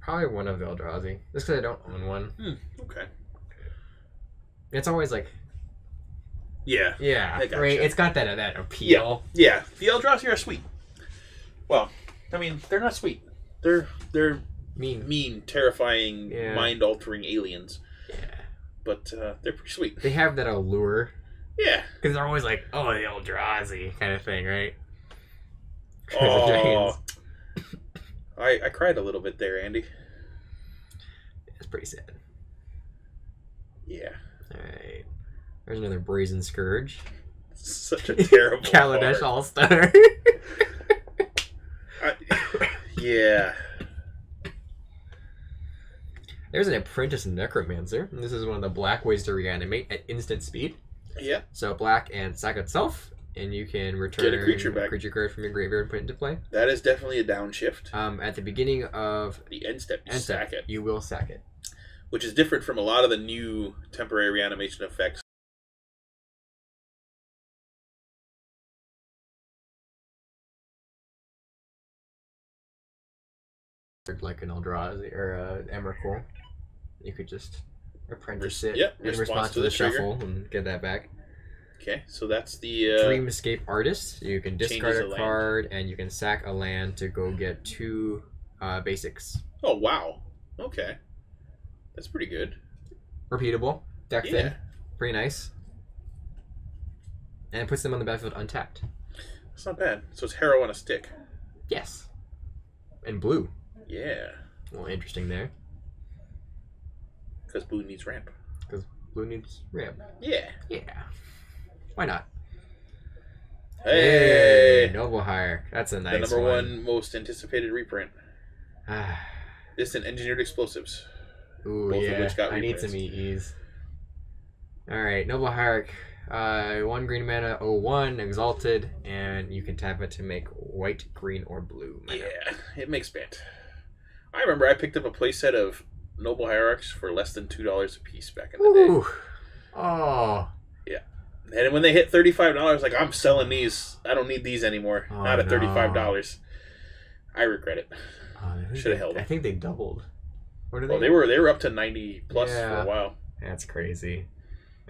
Probably one of the Eldrazi. Just because I don't own one. Hmm, okay. It's always like... Yeah. Yeah. Gotcha. Right? It's got that, that appeal. Yeah. Yeah. The Eldrazi are sweet. Well, I mean, they're not sweet. They're they're mean, mean terrifying, yeah. mind-altering aliens. Yeah. But uh, they're pretty sweet. They have that allure. Yeah. Because they're always like, oh, the Eldrazi kind of thing, right? Oh, I, I cried a little bit there, Andy. It's pretty sad. Yeah. Alright. There's another Brazen Scourge. Such a terrible Kaladesh All-Star. Yeah. There's an Apprentice Necromancer. This is one of the black ways to reanimate at instant speed. Yeah. So black and sack itself. And you can return Get a creature, back. creature card from your graveyard and put it into play. That is definitely a downshift. Um, at the beginning of the end step, you end sack step, it. You will sack it, which is different from a lot of the new temporary reanimation effects. Like an Eldrazi or uh, Emrakul, you could just apprentice Re it yep, in response, response to, to the, the shuffle and get that back. Okay, so that's the... Uh, Dreamscape Artist. You can discard a, a card, and you can sack a land to go get two uh, basics. Oh, wow. Okay. That's pretty good. Repeatable. Deck yeah. thin. Pretty nice. And it puts them on the battlefield untapped. That's not bad. So it's Harrow on a stick. Yes. And blue. Yeah. Well, interesting there. Because blue needs ramp. Because blue needs ramp. Yeah. Yeah. Why not? Hey! Hey, Noble Hire. That's a nice one. The number one. one most anticipated reprint. This and Engineered Explosives. Ooh, Both yeah. of which got I reprints. need some E Es. Alright, Noble Hire. Uh, one green mana, oh one, Exalted, and you can tap it to make white, green, or blue mana. Yeah, it makes bant. I remember I picked up a playset of Noble Hierarchs for less than two dollars a piece back in the Ooh. day. Oh. Yeah. And when they hit thirty-five dollars, I was like, I'm selling these. I don't need these anymore. Oh, Not at thirty-five dollars. No. I regret it. Uh, Should have held it. I think they doubled. What are they? Well, they were they were up to ninety plus yeah. for a while. That's crazy.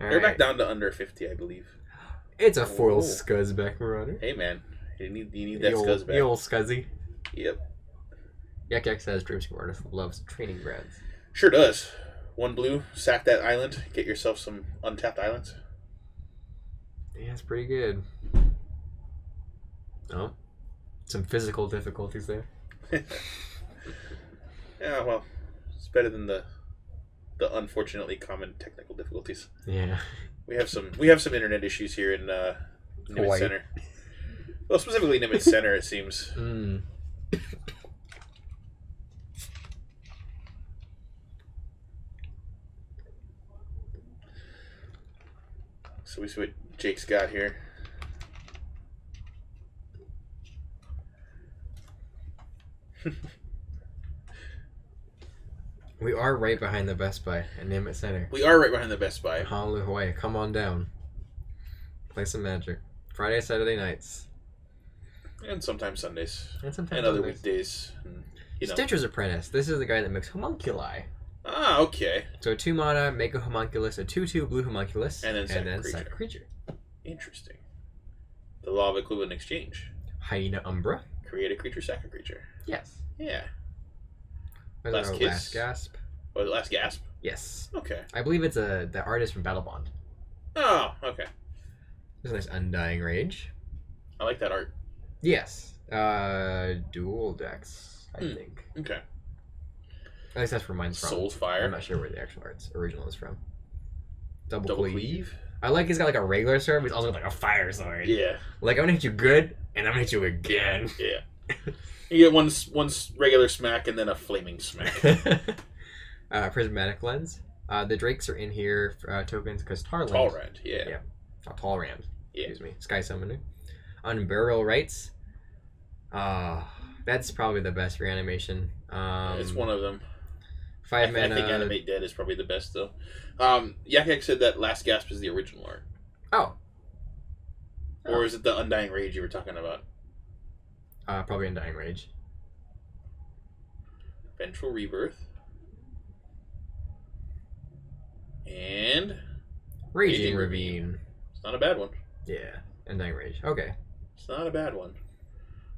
All They're right. back down to under fifty, I believe. It's a foil Scuzzback Marauder. Hey man, you need you need the that old, Scuzzback. The old Scuzzy. Yep. Yak Yak says Dreamscape Artist loves training grounds. Sure does. One blue, sack that island, get yourself some untapped islands. Yeah, it's pretty good. Oh, some physical difficulties there. Yeah, well, it's better than the the unfortunately common technical difficulties. Yeah, we have some we have some internet issues here in uh, Nimitz Hawaii. Center. Well, specifically Nimitz Center, it seems. Mm. So we see what Jake's got here. We are right behind the Best Buy at Nimitz Center. We are right behind the Best Buy. In Honolulu, Hawaii. Come on down. Play some Magic. Friday, Saturday nights. And sometimes Sundays. And sometimes And Sundays. Other weekdays. And, you know. Stitcher's Apprentice. This is the guy that makes homunculi. Ah, okay. So two mana, make a homunculus, a two two blue homunculus, and then sack and then a creature. Interesting. The Law of Equivalent Exchange. Hyena Umbra. Create a creature, sack a creature. Yes. Yeah. Last, Kiss. Last Gasp. Oh, Last Gasp? Yes. Okay. I believe it's a the artist from Battle Bond. Oh, okay. There's a nice Undying Rage. I like that art. Yes. Uh, dual decks, I mm. think. Okay. At least that's where mine's from. Soul's Fire. I'm not sure where the actual art's original is from. Double, Double cleave. cleave. I like he's got like a regular sword, but he's also got like a fire sword. Yeah. Like, I'm gonna hit you good, and I'm gonna hit you again. Yeah. You get one, one regular smack and then a flaming smack. uh, prismatic Lens. Uh, the Drakes are in here for, uh, tokens because Tarland. Talrand, yeah. Yeah. Oh, Talrand. Yeah. Excuse me. Sky Summoner. Unburial Rites. Uh, that's probably the best reanimation. Um, yeah, it's one of them. Five I, mana. I think Animate Dead is probably the best, though. Um, Yak Yak said that Last Gasp is the original art. Oh. Or oh. is it the Undying Rage you were talking about? Uh, probably Undying Rage. Ventral Rebirth. And... Raging, Raging Ravine. Ravine. It's not a bad one. Yeah. Undying Rage. Okay. It's not a bad one.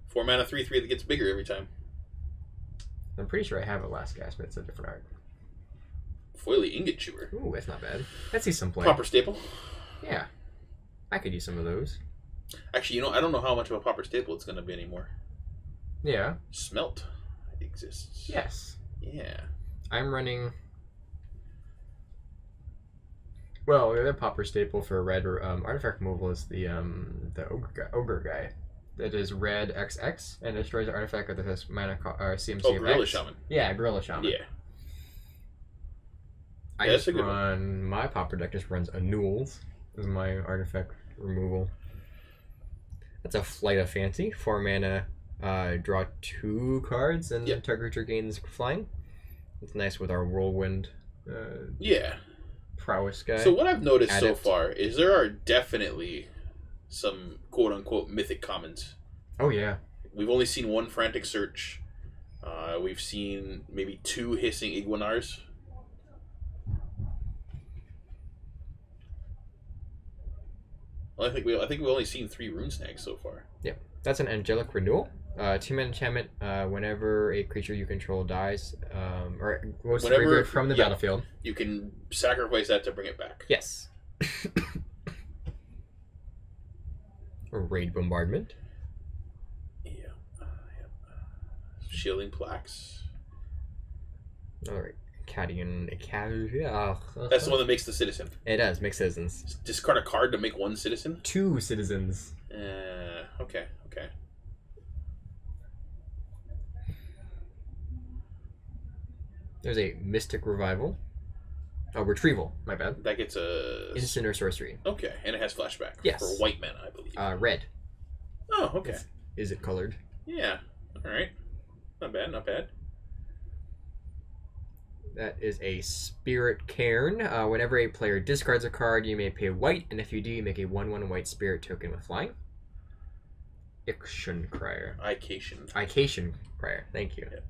Four mana, three, three that gets bigger every time. I'm pretty sure I have a Last Gasp, but it's a different art. Foily Ingot Chewer. Ooh, that's not bad. Let's see some play. Popper Staple. Yeah. I could use some of those. Actually, you know, I don't know how much of a Pauper Staple it's going to be anymore. Yeah. Smelt exists. Yes. Yeah. I'm running... Well, the other Pauper Staple for red um, artifact removal is the um, the ogre guy, ogre guy. That is red X X, and destroys an artifact that has mana or C M C oh, of Gorilla X. Shaman. Yeah, Gorilla Shaman. Yeah. I yeah, just run... One. My Pauper deck just runs Annuals as my artifact removal. That's a Flight of Fancy, four mana, uh, draw two cards, and yep. the target creature gains flying. It's nice with our Whirlwind uh, yeah. prowess guy. So what I've noticed Add so it. far is there are definitely some quote-unquote mythic commons. Oh, yeah. We've only seen one Frantic Search. Uh, we've seen maybe two Hissing Iguanars. Well, I think we I think we've only seen three Rune Snags so far. Yeah, that's an Angelic Renewal. Uh, two mana enchantment. Uh, whenever a creature you control dies, um, or goes whenever, from the yeah, battlefield, you can sacrifice that to bring it back. Yes. Raid Bombardment. Yeah. Uh, yeah. Shielding Plaques. All right. Cadian, oh. That's the one that makes the citizen. It does make citizens. Discard a card to make one citizen. Two citizens. Uh, okay, okay. There's a Mystic Revival. Oh, Retrieval. My bad. That gets a instant or sorcery. Okay, and it has flashback. Yes. For white mana, I believe. Uh, red. Oh, okay. It's, is it colored? Yeah. All right. Not bad. Not bad. That is a Spirit Cairn. Uh, whenever a player discards a card, you may pay white, and if you do, you make a one one white spirit token with flying. Iction Crier. Ication. Ication Crier. Thank you. Yep.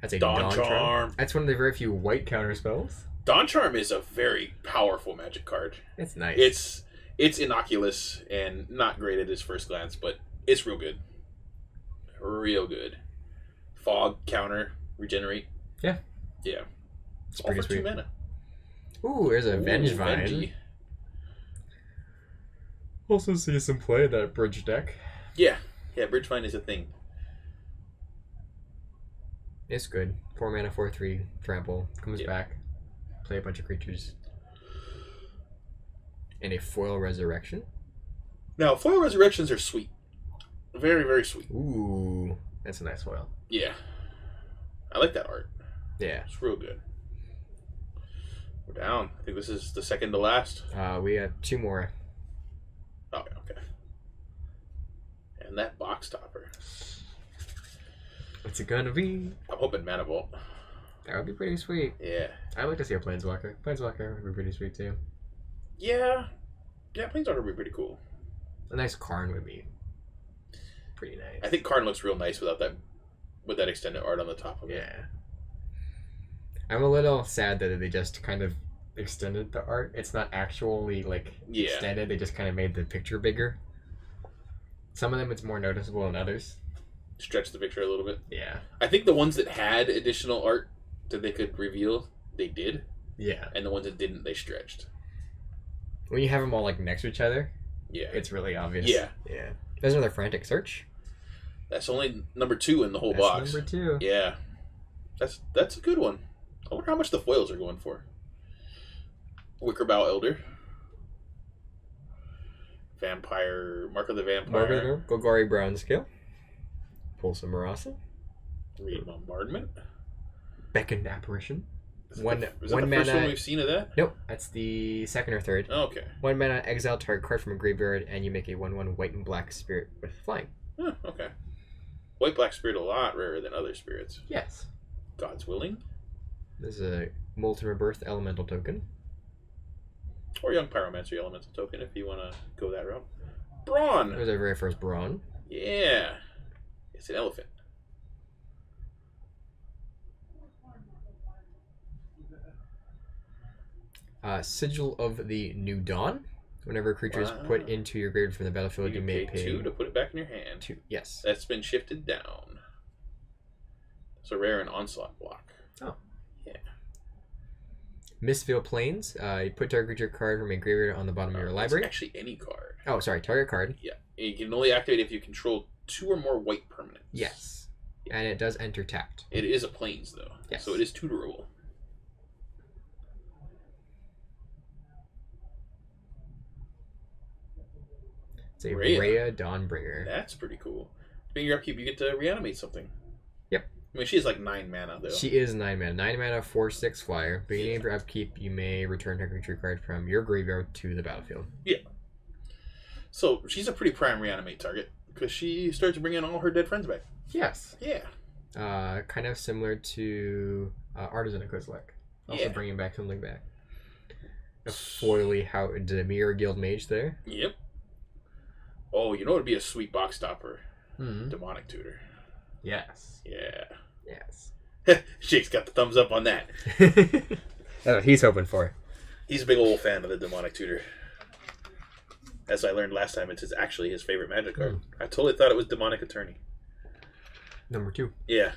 That's a Dawn, Dawn Charm. Charm. That's one of the very few white counter spells. Dawn Charm is a very powerful magic card. It's nice. It's it's innocuous and not great at its first glance, but it's real good. Real good. Fog, counter, regenerate. Yeah. Yeah. It's all for sweet. two mana. Ooh, there's a Vengevine. Also see some play that bridge deck. Yeah. Yeah, Bridgevine is a thing. It's good. Four mana, four three, trample, comes yep. back. Play a bunch of creatures. And a foil resurrection? Now foil resurrections are sweet. Very, very sweet. Ooh. That's a nice foil. Yeah. I like that art. Yeah. It's real good. We're down. I think this is the second to last. Uh, we have two more. Oh, okay. And that box topper. What's it gonna be? I'm hoping Mana Vault. That would be pretty sweet. Yeah. I'd like to see a Planeswalker. Planeswalker would be pretty sweet too. Yeah. Yeah, Planeswalker would be pretty cool. A nice Karn would be pretty nice. I think Karn looks real nice without that, with that extended art on the top of it. Yeah. I'm a little sad that they just kind of extended the art. It's not actually like yeah. extended. They just kind of made the picture bigger. Some of them it's more noticeable than others. Stretch the picture a little bit. Yeah. I think the ones that had additional art that they could reveal, they did. Yeah. And the ones that didn't, they stretched. When you have them all like next to each other, yeah, it's really obvious. Yeah. Yeah. There's another frantic search. That's only number two in the whole that's box. Number two. Yeah. That's that's a good one. I wonder how much the foils are going for. Wickerbow Elder. Vampire. Mark of the Vampire. Golgari Brownscale. Pulse of Marasa. Reed Bombardment. Beckoned Apparition. Is one, that the, is that one the first mana, one we've seen of that? Nope. That's the second or third. Oh, okay. One mana, exile target card from a graveyard, and you make a one one white and black spirit with flying. Oh, okay. White black spirit a lot rarer than other spirits. Yes. God's Willing. This is a Molten Rebirth Elemental Token. Or Young Pyromancer Elemental Token, if you want to go that route. Brawn! That was our very first Brawn. Yeah. It's an elephant. Uh, Sigil of the New Dawn. Whenever a creature wow. is put into your graveyard from the battlefield, you, you may pay, pay... two to put it back in your hand. Two, yes. That's been shifted down. It's a rare and Onslaught block. Oh. Yeah. Mistveil Plains. Uh, you put target creature card from a graveyard on the bottom oh, of your library. Actually, any card. Oh, sorry, target card. Yeah, and you can only activate if you control two or more white permanents. Yes, yeah. And it does enter tapped. It is a Plains though, yes. So it is tutorable. It's a Rhea, Rhea Dawnbringer. That's pretty cool. Being your upkeep, you get to reanimate something. Yep. I mean, she is like nine mana, though. She is nine mana. Nine mana, four, six flyer. Beginning of your upkeep, you may return her creature card from your graveyard to the battlefield. Yeah. So she's a pretty prime reanimate target because she starts bringing all her dead friends back. Yes. Yeah. Uh, kind of similar to uh, Artisan of Kozilek. Also yeah. bringing back something back. A foily how Demir Guild Mage there. Yep. Oh, you know what would be a sweet box stopper? Mm-hmm. Demonic Tutor. Yes. Yeah. Yes. Jake's got the thumbs up on that. That's what he's hoping for. He's a big old fan of the Demonic Tutor. As I learned last time, it's his, actually his favorite magic card. Mm. I totally thought it was Demonic Attorney. Number two. Yeah.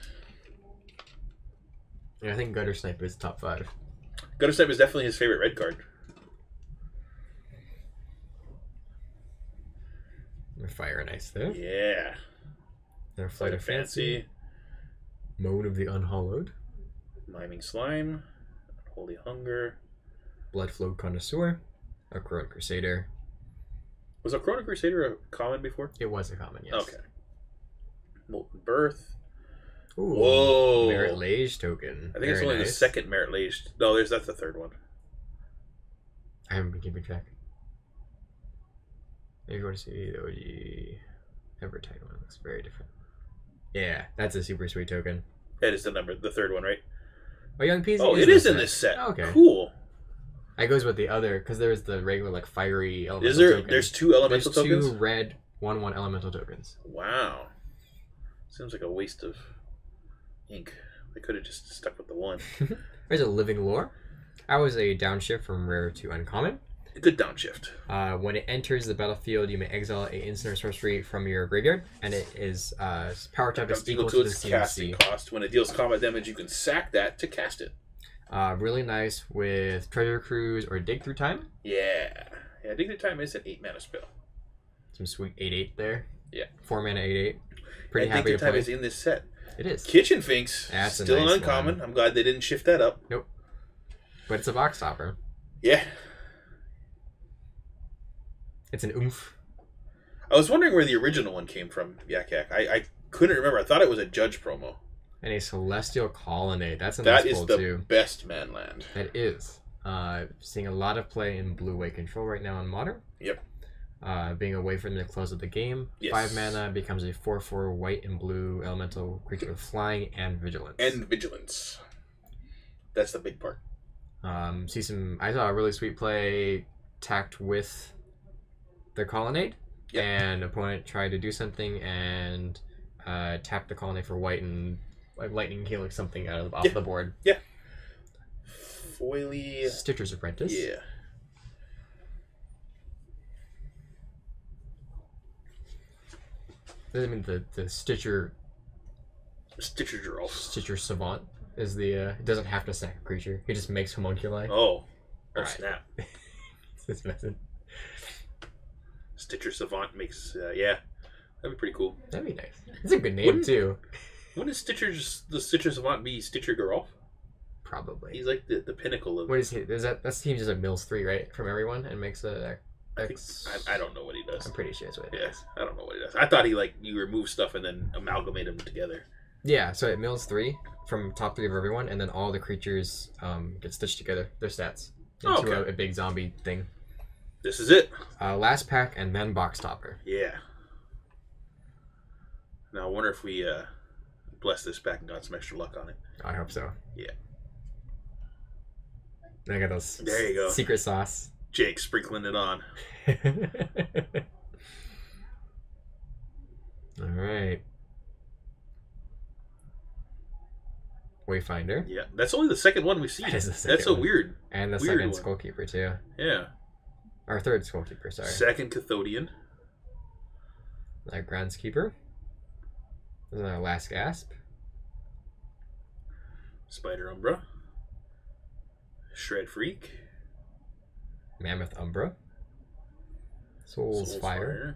Yeah, I think Gutter Snipe is top five. Gutter Snipe is definitely his favorite red card. Fire and Ice there. Yeah. Their Flight of Fancy. Fancy. Moan of the Unhallowed. Miming Slime. Holy Hunger. Bloodflow Connoisseur. A Corona Crusader. Was a Corona Crusader a common before? It was a common, yes. Okay. Molten Birth. Ooh. Whoa. Merit Lage token. I think Very it's only nice. the second Merit Lage. No, there's that's the third one. I haven't been keeping track. Maybe you want to see the O G. Evertide one looks very different. Yeah, that's a super sweet token. That is the number, the third one, right? Oh, Young Peasy. Oh, is it is in set. this set. Oh, okay, cool. That goes with the other because there is the regular like fiery elemental. Is there? Token. There's two elemental there's tokens. Two red one one elemental tokens. Wow, seems like a waste of ink. I could have just stuck with the one. There's a living lore. I was a downshift from rare to uncommon. It did downshift. Uh, when it enters the battlefield, you may exile an instant or sorcery from your graveyard, and it is uh, power type is equal to its casting cost. When it deals combat damage, you can sack that to cast it. Uh, really nice with Treasure Cruise or Dig Through Time. Yeah, yeah. Dig Through Time is an eight mana spell. Some sweet eight eight there. Yeah, four mana eight eight. Pretty and happy Dig Through to Time play. Is in this set. It is. Kitchen Finks. That's still nice an uncommon. One. I'm glad they didn't shift that up. Nope. But it's a box stopper. Yeah. It's an oomph. I was wondering where the original one came from, Yak Yak. I, I couldn't remember. I thought it was a Judge promo. And a Celestial Colonnade. That's a nice pull, too. That is the best man land. That is. Uh, seeing a lot of play in blue-white control right now in Modern. Yep. Uh, being away from the close of the game. Yes. Five mana becomes a four four white and blue elemental creature with flying and vigilance. And vigilance. That's the big part. Um, see some... I saw a really sweet play tacked with... the Colonnade, yep. And opponent tried to do something and uh, tap the Colonnade for white and like lightning healing something out of off yeah. the board. Yeah. Foily Stitcher's Apprentice. Yeah. I mean the the Stitcher. Stitcher Girl. Stitcher Savant is the. Uh, it doesn't have to sack a creature. He just makes homunculi. Oh. Oh right. Snap! It's his method. Stitcher Savant makes, uh, yeah, that'd be pretty cool. That'd be nice. That's a good name wouldn't, too. Wouldn't Stitcher's the Stitcher Savant be Stitcher Girl? Probably. He's like the, the pinnacle of. What is he? Is that that's he just like mills three right from everyone and makes a. a I, think, I, I don't know what he does. I'm pretty sure it's what. Yes, yeah, I don't know what he does. I thought he like you remove stuff and then amalgamate them together. Yeah, so it mills three from top three of everyone, and then all the creatures um, get stitched together their stats into oh, okay. a, a big zombie thing. This is it. Uh, last pack and then box topper. Yeah. Now I wonder if we uh, blessed this pack and got some extra luck on it. I hope so. Yeah. I got those. There you go. Secret sauce. Jake sprinkling it on. All right. Wayfinder. Yeah, that's only the second one we've seen. That is the second that's one. A weird. And the weird second one. Skullkeeper too. Yeah. Our third Skullkeeper, sorry. Second Cathodian. Our Groundskeeper. This is our last Gasp. Spider Umbra. Shred Freak. Mammoth Umbra. Soul's, Soul's Fire.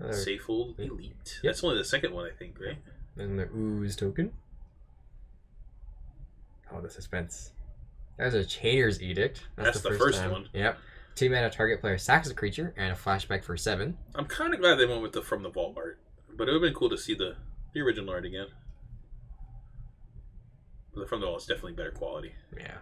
Fire. Safehold Elite. Yep. That's only the second one, I think, right? And the Ooze token. Oh, the suspense. That was a Chainer's Edict. That's, That's the first, the first time. One. Yep. Two mana target player sacks a creature and a flashback for seven. I'm kind of glad they went with the From the Vault art, but it would have been cool to see the, the original art again. But the From the Vault is definitely better quality. Yeah.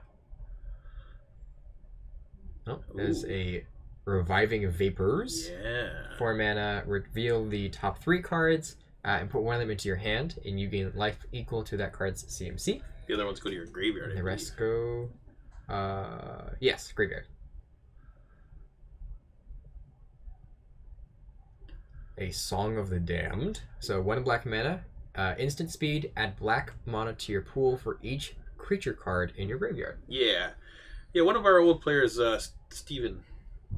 Oh, there's a Reviving Vapors. Yeah. Four mana. Reveal the top three cards uh, and put one of them into your hand, and you gain life equal to that card's C M C. The other ones go to your graveyard. And the rest go. Uh, yes, graveyard. A Song of the Damned. So one black mana, uh, instant speed. Add black mana to your pool for each creature card in your graveyard. Yeah, yeah. One of our old players, uh, Steven,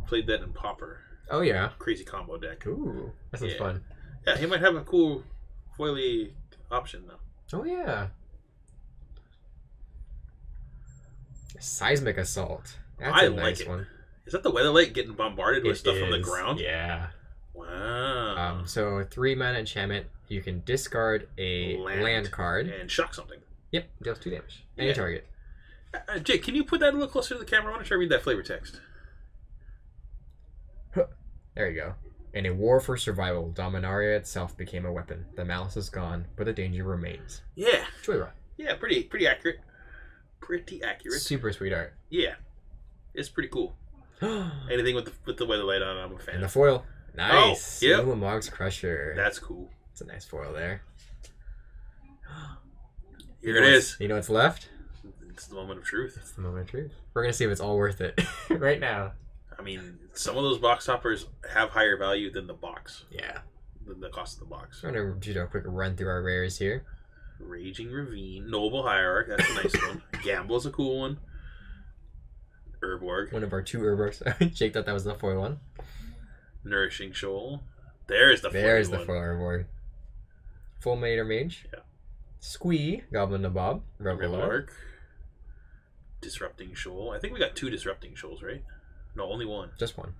played that in Pauper. Oh yeah, crazy combo deck. Ooh, that sounds yeah. fun. Yeah, he might have a cool foily option though. Oh yeah. Seismic Assault. That's I a nice like it. One. Is that the Weatherlight getting bombarded with it stuff is. On the ground? Yeah. Wow. Um, so three mana enchantment. You can discard a land, land card and shock something. Yep, deals two damage. Any yeah. target. Uh, Jake, can you put that a little closer to the camera? I want to try to read that flavor text. There you go. In a war for survival, Dominaria itself became a weapon. The malice is gone, but the danger remains. Yeah. Choira. Yeah, pretty pretty accurate. Pretty accurate. Super sweet art. Yeah, it's pretty cool. Anything with the, with the weather light on, I'm a fan. And the foil, nice. Oh, yeah. Mog's Crusher. That's cool. It's a nice foil there. Here you know it is. You know what's left? It's the moment of truth. It's the moment of truth. We're gonna see if it's all worth it right now. I mean, some of those box toppers have higher value than the box. Yeah. Than the cost of the box. I'm gonna do a quick run through our rares here. Raging Ravine. Noble Hierarch. That's a nice one. Gamble's a cool one. Urborg. One of our two Urborgs. Jake thought that was the foil one. Nourishing Shoal. There's the foil There's the foil Urborg. Full Mater Mage. Yeah. Squee. Goblin Nabob. Revelark. Disrupting Shoal. I think we got two Disrupting Shoals, right? No, only one. Just one.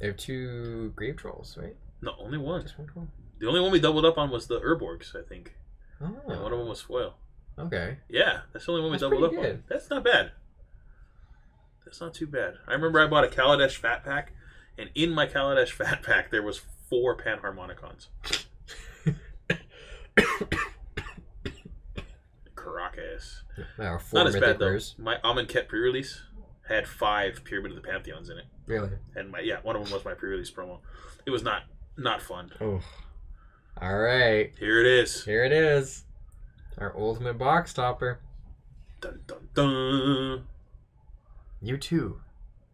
They have two Grave Trolls, right? No, only one. Just one troll? The only one we doubled up on was the Urborgs, I think. Oh. And one of them was foil. Okay. Yeah, that's the only one we that's doubled up good. on. That's not bad. That's not too bad. I remember I bought a Kaladesh Fat Pack, and in my Kaladesh Fat Pack there was four Panharmonicons. Caracas. There are four. Not as bad players. though. My Amonkhet pre-release had five Pyramid of the Pantheons in it. Really? And my yeah, one of them was my pre-release promo. It was not not fun. Oh. All right. Here it is. Here it is. Our ultimate box topper. Dun dun dun. You too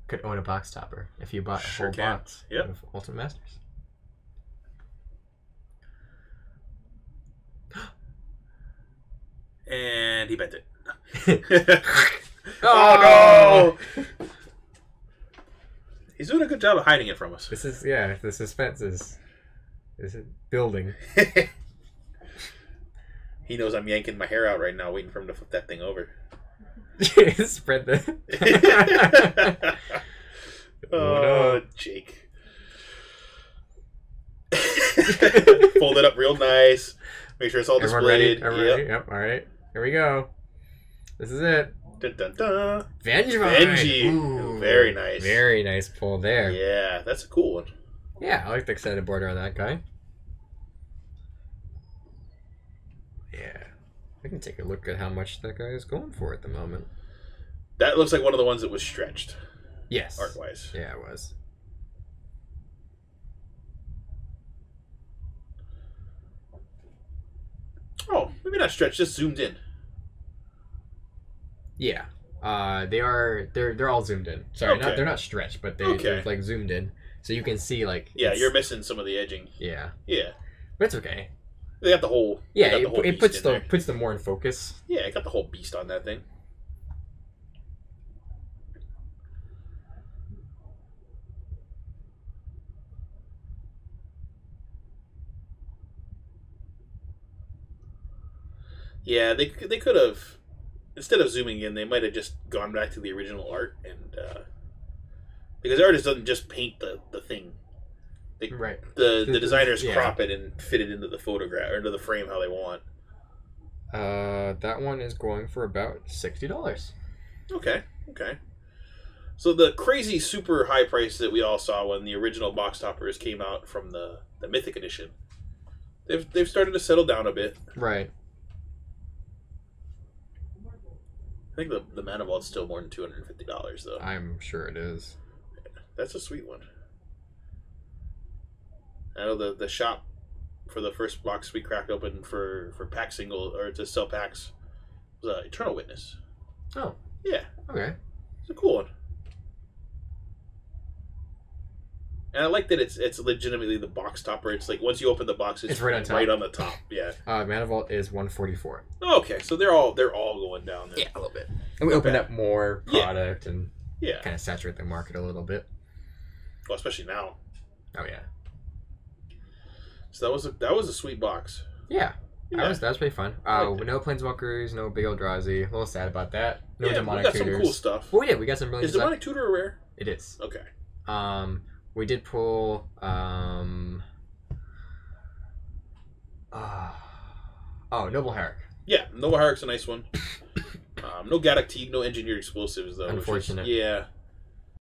could own a box topper if you bought a sure whole can. box yep. of Ultimate Masters. And he bent it. Oh no! He's doing a good job of hiding it from us. This is yeah. The suspense is is it building. He knows I'm yanking my hair out right now, waiting for him to flip that thing over. Spread the. Oh, Jake. Fold it up real nice. Make sure it's all Everyone displayed. Ready? Everyone yep. ready? Yep. All right. Here we go. This is it. Dun, dun, dun. Vengevine. Vengie. Ooh, very nice. Very nice pull there. Yeah, that's a cool one. Yeah, I like the extended border on that guy. Yeah. We can take a look at how much that guy is going for at the moment. That looks like one of the ones that was stretched. Yes. Art-wise. Yeah, it was. Oh, maybe not stretched, just zoomed in. Yeah. Uh, they are, they're they're all zoomed in. Sorry, okay. not, they're not stretched, but they, okay. they're like zoomed in. So you can see like... Yeah, you're missing some of the edging. Yeah. Yeah. But it's okay. They got the whole. Yeah, got the whole it, it puts the there. puts them more in focus. Yeah, it got the whole beast on that thing. Yeah, they they could have, instead of zooming in, they might have just gone back to the original art and uh, because the artist doesn't just paint the the thing. They, right. The the designers yeah. crop it and fit it into the photograph or into the frame how they want. Uh, that one is going for about sixty dollars. Okay, okay. So the crazy super high price that we all saw when the original box toppers came out from the, the Mythic edition, they've they've started to settle down a bit. Right. I think the the Mana Vault's still more than two hundred and fifty dollars though. I'm sure it is. That's a sweet one. I know the, the shop for the first box we cracked open for, for pack single, or to sell packs, was uh, Eternal Witness. Oh. Yeah. Okay. It's a cool one. And I like that it's it's legitimately the box topper. It's like, once you open the box, it's, it's right, on top. right on the top. Yeah. Uh, Mana Vault is one forty-four. Oh, okay. So they're all they're all going down there. Yeah, a little bit. And we Not opened bad. up more product yeah. and yeah. kind of saturate the market a little bit. Well, especially now. Oh, yeah. So that was a that was a sweet box. Yeah, yeah. That was that was pretty fun. Uh, no planeswalkers, no big Eldrazi. A little sad about that. No yeah, demonic we got tutors. Some cool stuff. Oh yeah, we got some really. Is stuff. Demonic tutor a rare? It is. Okay. Um, we did pull um. Uh, oh, Noble Hierarch. Yeah, Noble Hierarch's a nice one. um, no Gaddock Teague, no Engineered Explosives though. Unfortunate. Is, yeah.